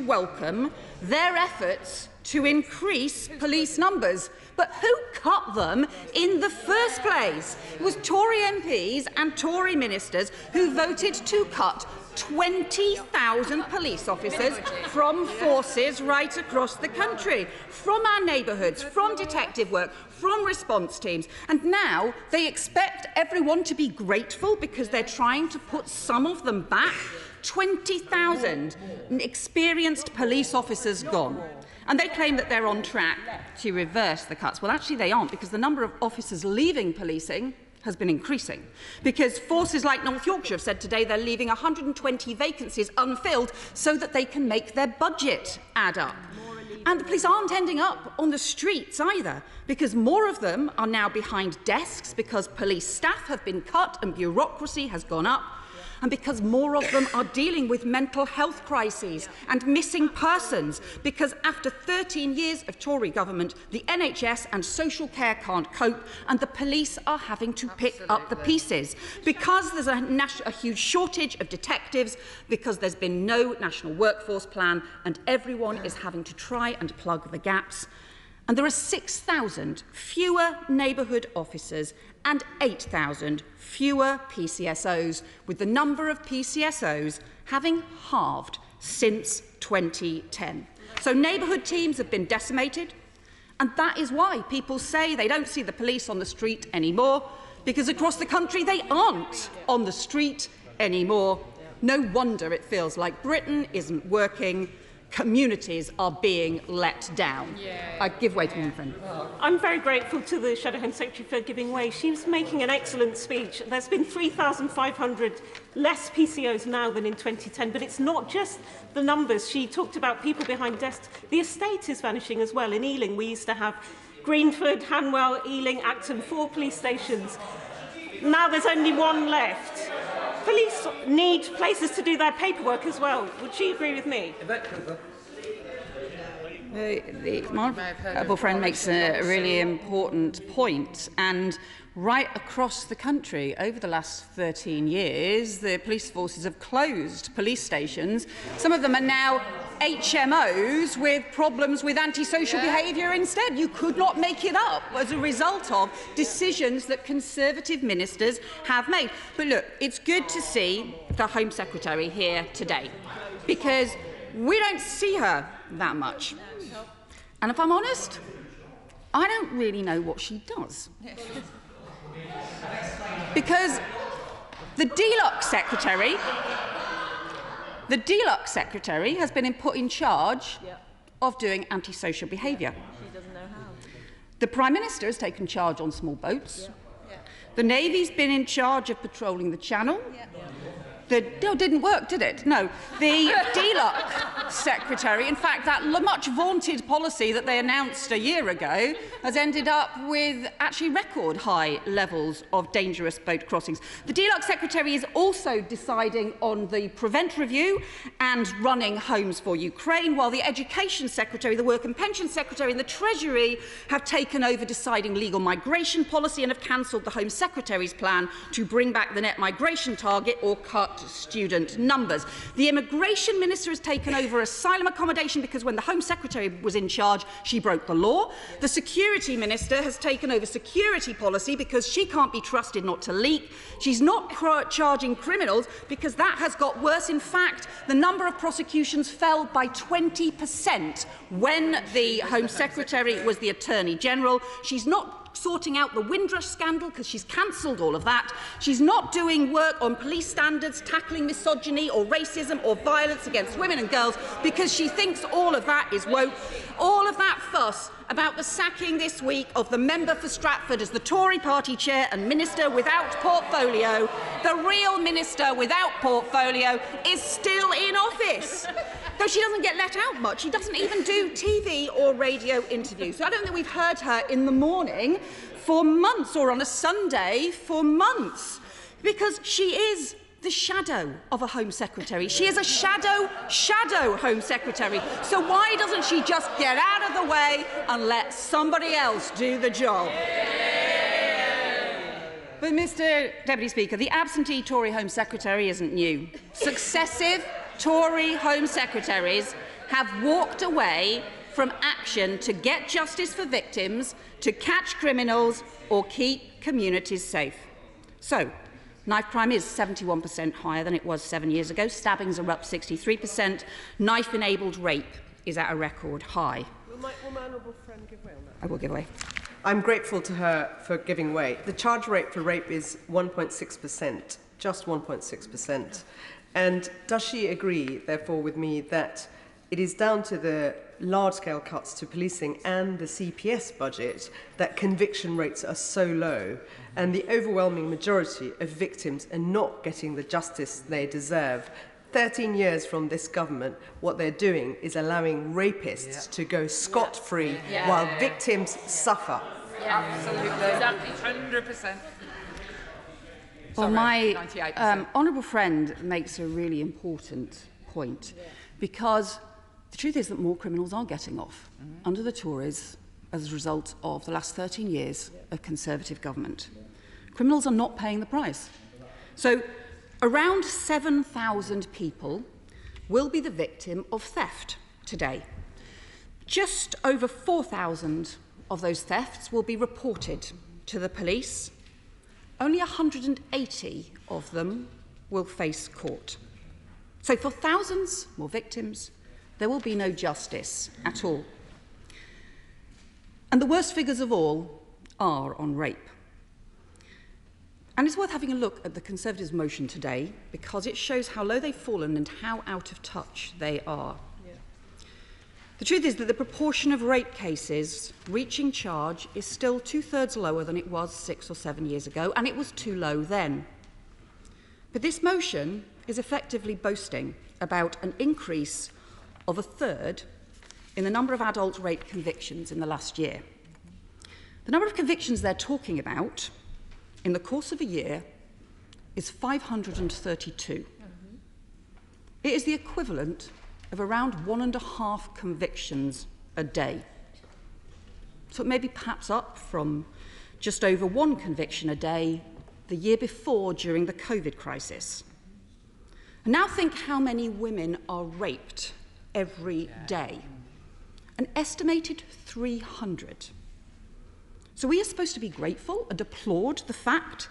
welcome their efforts to increase police numbers. But who cut them in the first place? It was Tory MPs and Tory ministers who voted to cut 20,000 police officers from forces right across the country, from our neighbourhoods, from detective work, from response teams. And now they expect everyone to be grateful because they're trying to put some of them back. 20,000 experienced police officers gone. And they claim that they're on track to reverse the cuts. Well, actually, they aren't, because the number of officers leaving policing has been increasing, because forces like North Yorkshire have said today they're leaving 120 vacancies unfilled so that they can make their budget add up. And the police aren't ending up on the streets either, because more of them are now behind desks, because police staff have been cut and bureaucracy has gone up, and because more of them are dealing with mental health crises and missing persons, because after 13 years of Tory government, the NHS and social care can't cope, and the police are having to pick up the pieces, because there's a huge shortage of detectives, because there's been no national workforce plan, and everyone is having to try and plug the gaps. And there are 6,000 fewer neighbourhood officers and 8,000 fewer PCSOs, with the number of PCSOs having halved since 2010. So neighbourhood teams have been decimated, and that is why people say they don't see the police on the street anymore, because across the country they aren't on the street anymore. No wonder it feels like Britain isn't working. Communities are being let down. I give way to my friend. I'm very grateful to the Shadow Home Secretary for giving way. She's making an excellent speech. There's been 3,500 less PCOs now than in 2010, but it's not just the numbers. She talked about people behind desks. The estate is vanishing as well. In Ealing, we used to have Greenford, Hanwell, Ealing, Acton, 4 police stations. Now there's only one left. Police need places to do their paperwork as well. Would she agree with me? Yvette Cooper. The honourable friend makes a really important point. And right across the country, over the last 13 years, the police forces have closed police stations. Some of them are now HMOs with problems with antisocial behaviour instead. You could not make it up as a result of decisions that Conservative ministers have made. But look, it's good to see the Home Secretary here today, because we don't see her that much. And if I'm honest, I don't really know what she does. Because the DLUHC Secretary has been put in charge of doing antisocial behaviour. She doesn't know how. The Prime Minister has taken charge on small boats. The Navy's been in charge of patrolling the Channel. No, it didn't work, did it? No. The DLUHC Secretary, in fact, that much-vaunted policy that they announced a year ago has ended up with actually record-high levels of dangerous boat crossings. The DLUHC Secretary is also deciding on the Prevent Review and running homes for Ukraine, while the Education Secretary, the Work and Pension Secretary and the Treasury have taken over deciding legal migration policy and have cancelled the Home Secretary's plan to bring back the net migration target or cut student numbers. The Immigration Minister has taken over asylum accommodation, because when the Home Secretary was in charge, she broke the law. The Security Minister has taken over security policy because she can't be trusted not to leak. She's not charging criminals because that has got worse. In fact, the number of prosecutions fell by 20% when the Home Secretary was the Attorney General. She's not sorting out the Windrush scandal, because she's cancelled all of that. She's not doing work on police standards, tackling misogyny or racism or violence against women and girls, because she thinks all of that is woke. All of that fuss about the sacking this week of the member for Stratford as the Tory party chair and minister without portfolio, the real minister without portfolio, is still in office. Though she doesn't get let out much, she doesn't even do TV or radio interviews. So I don't think we've heard her in the morning for months, or on a Sunday for months, because she is the shadow of a Home Secretary. She is a shadow Home Secretary. So why doesn't she just get out of the way and let somebody else do the job? But, Mr Deputy Speaker, the absentee Tory Home Secretary isn't new. Successive Tory Home Secretaries have walked away from action to get justice for victims, to catch criminals or keep communities safe. So, knife crime is 71% higher than it was 7 years ago. Stabbings are up 63%. Knife-enabled rape is at a record high. Will my honourable friend give way on that? I will give way. I'm grateful to her for giving way. The charge rate for rape is 1.6%, just 1.6%. And does she agree, therefore, with me that it is down to the large-scale cuts to policing and the CPS budget that conviction rates are so low, and the overwhelming majority of victims are not getting the justice they deserve? 13 years from this government, what they're doing is allowing rapists to go scot-free while victims suffer. Yeah. Absolutely. Exactly. 100%. Well, my honourable friend makes a really important point, because the truth is that more criminals are getting off under the Tories as a result of the last 13 years of Conservative government. Criminals are not paying the price. So around 7,000 people will be the victim of theft today. Just over 4,000 of those thefts will be reported to the police. Only 180 of them will face court. So for thousands more victims, there will be no justice at all. And the worst figures of all are on rape. And it's worth having a look at the Conservatives' motion today, because it shows how low they've fallen and how out of touch they are. Yeah. The truth is that the proportion of rape cases reaching charge is still 2/3 lower than it was 6 or 7 years ago, and it was too low then. But this motion is effectively boasting about an increase of 1/3 in the number of adult rape convictions in the last year. The number of convictions they're talking about in the course of a year is 532. It is the equivalent of around 1.5 convictions a day. So it may be perhaps up from just over 1 conviction a day the year before during the COVID crisis. And now think how many women are raped every day, an estimated 300. So we are supposed to be grateful and applaud the fact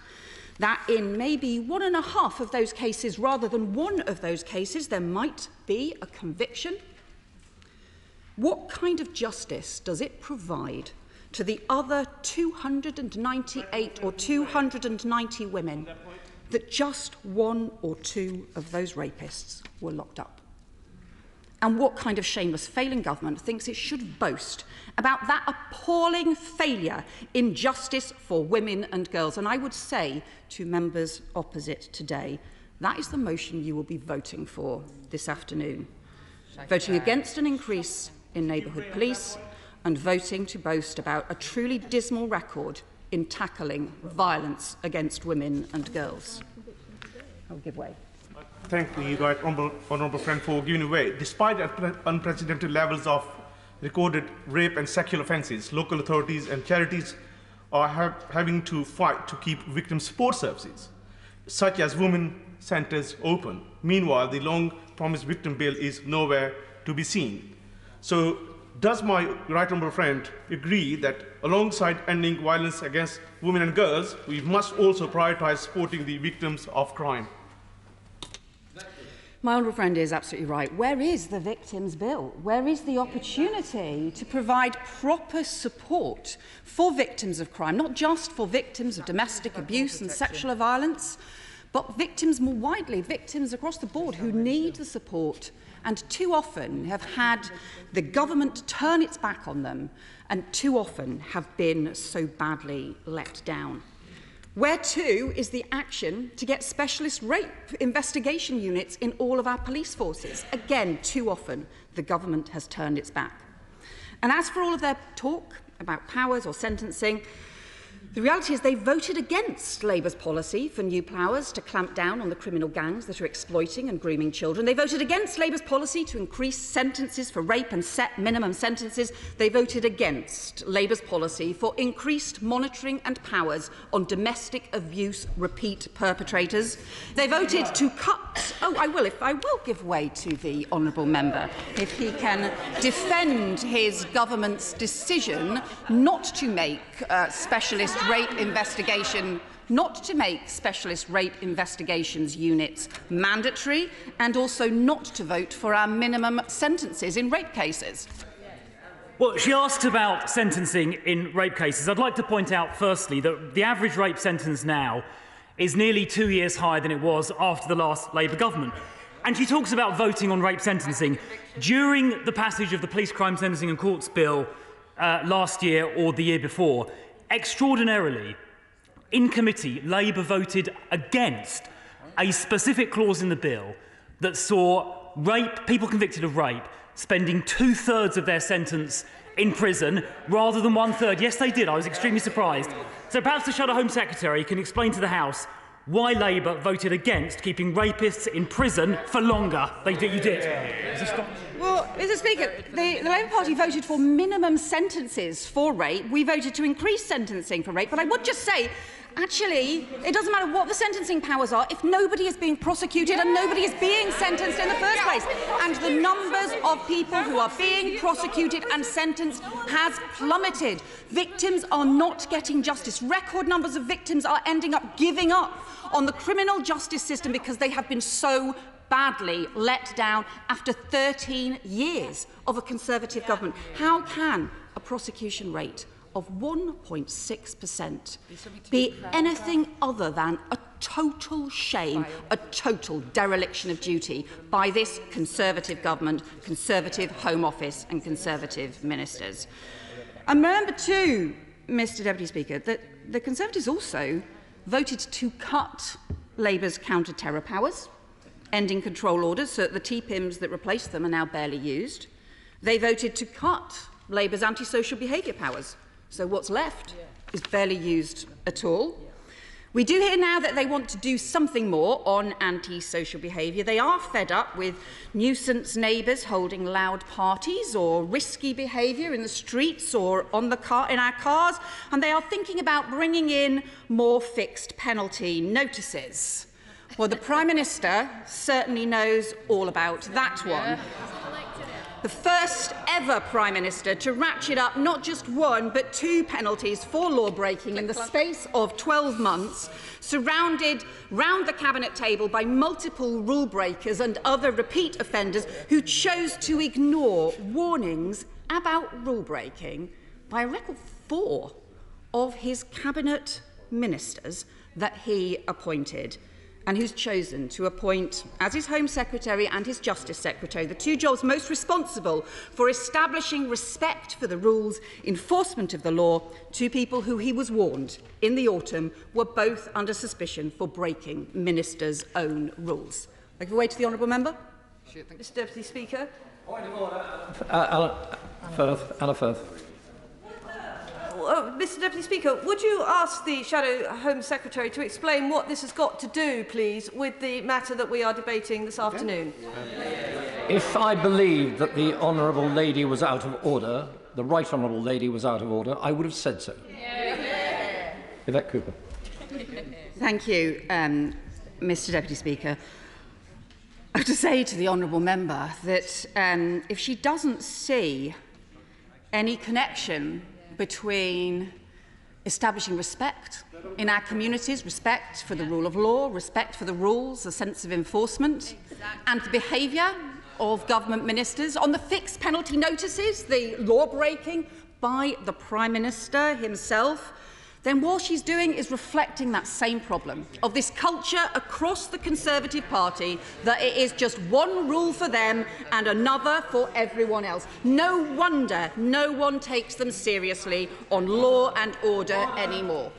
that in maybe 1.5 of those cases, rather than 1 of those cases, there might be a conviction. What kind of justice does it provide to the other 298 or 290 women that just 1 or 2 of those rapists were locked up? And what kind of shameless failing government thinks it should boast about that appalling failure in justice for women and girls? And I would say to members opposite today, that is the motion you will be voting for this afternoon. Voting against an increase in neighbourhood police and voting to boast about a truly dismal record in tackling violence against women and girls. I'll give way. Thank the honourable friend for giving way. Despite unprecedented levels of recorded rape and sexual offences, local authorities and charities are having to fight to keep victim support services, such as women centres, open. Meanwhile, the long-promised victim bill is nowhere to be seen. So, does my right honourable friend agree that alongside ending violence against women and girls, we must also prioritise supporting the victims of crime? My honourable friend is absolutely right. Where is the Victims' Bill? Where is the opportunity to provide proper support for victims of crime, not just for victims of domestic abuse and sexual violence, but victims more widely, victims across the board who need the support and too often have had the government turn its back on them and too often have been so badly let down. Where, too, is the action to get specialist rape investigation units in all of our police forces? Again, too often, the government has turned its back. And as for all of their talk about powers or sentencing, the reality is they voted against Labour's policy for new powers to clamp down on the criminal gangs that are exploiting and grooming children. They voted against Labour's policy to increase sentences for rape and set minimum sentences. They voted against Labour's policy for increased monitoring and powers on domestic abuse repeat perpetrators. They voted to cut... Oh, I will give way to the honourable member if he can defend his government's decision not to make specialist rape investigations units mandatory and also not to vote for our minimum sentences in rape cases. Well, she asked about sentencing in rape cases. I'd like to point out, firstly, that the average rape sentence now is nearly 2 years higher than it was after the last Labour government. And she talks about voting on rape sentencing. During the passage of the Police Crime Sentencing and Courts Bill last year or the year before, extraordinarily, in committee, Labour voted against a specific clause in the bill that saw rape, people convicted of rape spending two-thirds of their sentence in prison rather than one-third. Yes, they did. I was extremely surprised. So perhaps the Shadow Home Secretary can explain to the House why Labour voted against keeping rapists in prison for longer. You did. Well, Mr. Speaker, the Labour Party voted for minimum sentences for rape. We voted to increase sentencing for rape. But I would just say, actually, it doesn't matter what the sentencing powers are if nobody is being prosecuted and nobody is being sentenced in the first place. And the numbers of people who are being prosecuted and sentenced has plummeted. Victims are not getting justice. Record numbers of victims are ending up giving up on the criminal justice system because they have been so badly let down after 13 years of a Conservative government. How can a prosecution rate of 1.6% be anything other than a total shame, a total dereliction of duty by this Conservative government, Conservative Home Office and Conservative ministers? And remember too, Mr Deputy Speaker, that the Conservatives also voted to cut Labour's counter-terror powers, ending control orders so that the TPIMs that replaced them are now barely used. They voted to cut Labour's antisocial behaviour powers. So what's left is barely used at all. We do hear now that they want to do something more on antisocial behaviour. They are fed up with nuisance neighbours holding loud parties or risky behaviour in the streets or in our cars, and they are thinking about bringing in more fixed penalty notices. Well, the Prime Minister certainly knows all about that one. The first ever Prime Minister to ratchet up not just one but two penalties for law-breaking in the space of 12 months, surrounded round the Cabinet table by multiple rule-breakers and other repeat offenders who chose to ignore warnings about rule-breaking by a record 4 of his Cabinet ministers that he appointed, and who's chosen to appoint, as his Home Secretary and his Justice Secretary, the two jobs most responsible for establishing respect for the rules, enforcement of the law, to people who he was warned in the autumn were both under suspicion for breaking ministers' own rules. I give way to the honourable member. Mr Deputy Speaker. Point of order. Anna Firth. Mr Deputy Speaker, would you ask the Shadow Home Secretary to explain what this has got to do, please, with the matter that we are debating this afternoon? If I believed that the Honourable Lady was out of order, the Right Honourable Lady was out of order, I would have said so. Yeah. Yvette Cooper. Thank you, Mr Deputy Speaker. I have to say to the Honourable Member that if she doesn't see any connection between establishing respect in our communities, respect for the rule of law, respect for the rules, a sense of enforcement, and the behaviour of government ministers. On the fixed penalty notices, the law-breaking by the Prime Minister himself, then what she's doing is reflecting that same problem of this culture across the Conservative Party that it is just one rule for them and another for everyone else. No wonder no one takes them seriously on law and order anymore.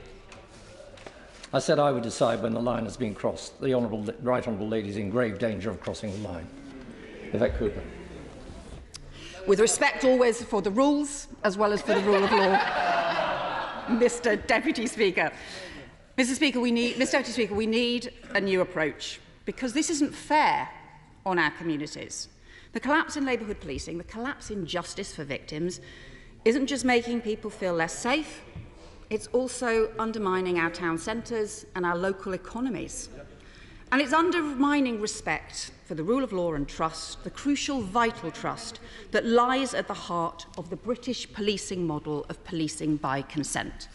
I said I would decide when the line has been crossed. The Right Honourable Lady is in grave danger of crossing the line. Yvette Cooper. With respect always for the rules as well as for the rule of law. Mr. Deputy Speaker, Mr. Deputy Speaker, we need a new approach, because this isn't fair on our communities. The collapse in neighbourhood policing, the collapse in justice for victims, isn't just making people feel less safe, it's also undermining our town centres and our local economies. And it's undermining respect for the rule of law and trust, the crucial, vital trust that lies at the heart of the British policing model of policing by consent.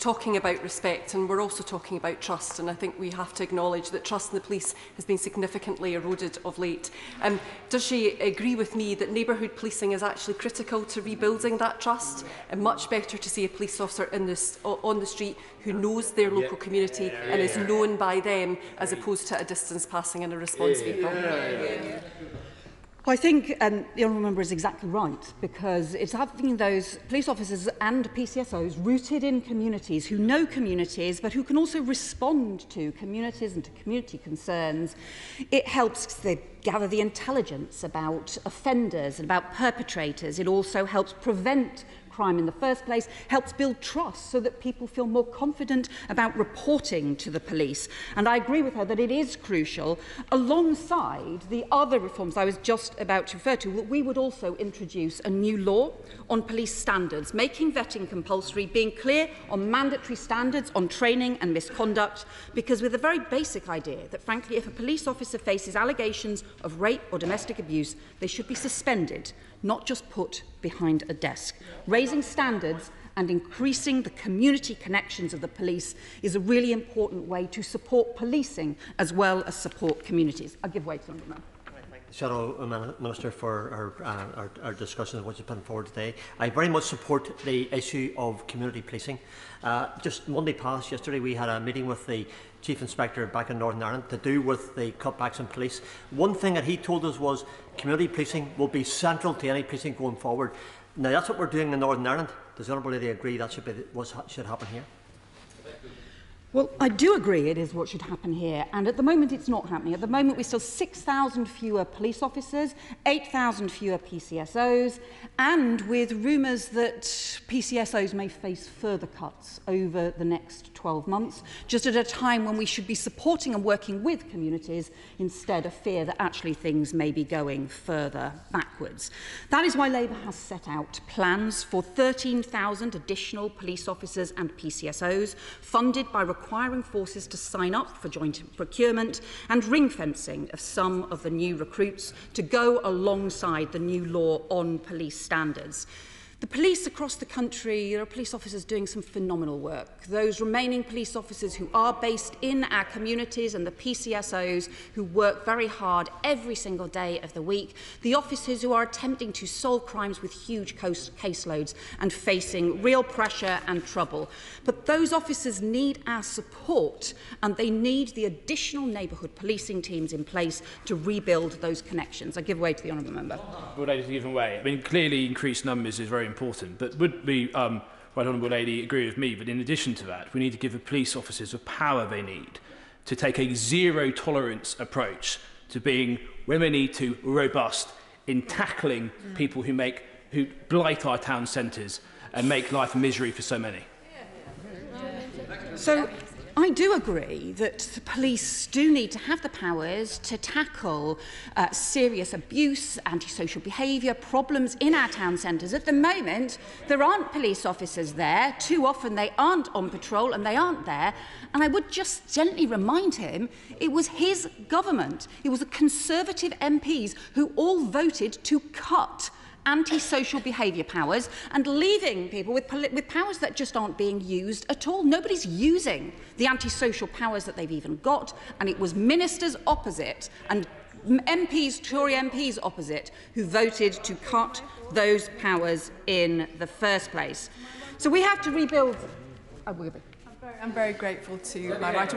Talking about respect, and we're also talking about trust, and I think we have to acknowledge that trust in the police has been significantly eroded of late. Does she agree with me that neighbourhood policing is actually critical to rebuilding that trust, and much better to see a police officer in this, on the street who knows their local community and is known by them, as opposed to a distance passing and a response vehicle? Well, I think the Honourable Member is exactly right, because it's having those police officers and PCSOs rooted in communities, who know communities but who can also respond to communities and to community concerns. It helps because they gather the intelligence about offenders and about perpetrators. It also helps prevent crime in the first place, helps build trust so that people feel more confident about reporting to the police. And I agree with her that it is crucial, alongside the other reforms I was just about to refer to, that we would also introduce a new law on police standards, making vetting compulsory, being clear on mandatory standards on training and misconduct, because with the very basic idea that, frankly, if a police officer faces allegations of rape or domestic abuse, they should be suspended, not just put behind a desk. Raising standards and increasing the community connections of the police is a really important way to support policing as well as support communities. I'll give way to the Honourable Member. Shadow Minister, for our discussion of what has been forward today. I very much support the issue of community policing. Just Monday past, yesterday, we had a meeting with the Chief Inspector back in Northern Ireland to do with the cutbacks in police. One thing that he told us was community policing will be central to any policing going forward. Now, that's what we're doing in Northern Ireland. Does the Honourable Lady agree that should be what should happen here? Well, I do agree it is what should happen here, and at the moment it's not happening. At the moment we still have 6,000 fewer police officers, 8,000 fewer PCSOs, and with rumours that PCSOs may face further cuts over the next 12 months, just at a time when we should be supporting and working with communities instead of fear that actually things may be going further backwards. That is why Labour has set out plans for 13,000 additional police officers and PCSOs, funded by requiring forces to sign up for joint procurement and ring-fencing of some of the new recruits to go alongside the new law on police standards. The police across the country, there are police officers doing some phenomenal work. Those remaining police officers who are based in our communities and the PCSOs who work very hard every single day of the week. The officers who are attempting to solve crimes with huge caseloads and facing real pressure and trouble. But those officers need our support, and they need the additional neighbourhood policing teams in place to rebuild those connections. I give way to the Honourable Member. Would I give away? I mean, clearly increased numbers is very important, but would the Right Honourable Lady agree with me? But in addition to that, we need to give the police officers the power they need to take a zero-tolerance approach to being, when we need to, robust in tackling people who blight our town centres and make life misery for so many. So, I do agree that the police do need to have the powers to tackle serious abuse, antisocial behaviour, problems in our town centres. At the moment, there aren't police officers there. Too often they aren't on patrol and they aren't there. And I would just gently remind him it was his government, it was the Conservative MPs who all voted to cut antisocial behaviour powers and leaving people with powers that just aren't being used at all. Nobody's using the antisocial powers that they've even got, and it was ministers opposite and MPs, Tory MPs opposite, who voted to cut those powers in the first place. So we have to rebuild. I'm very grateful to my right.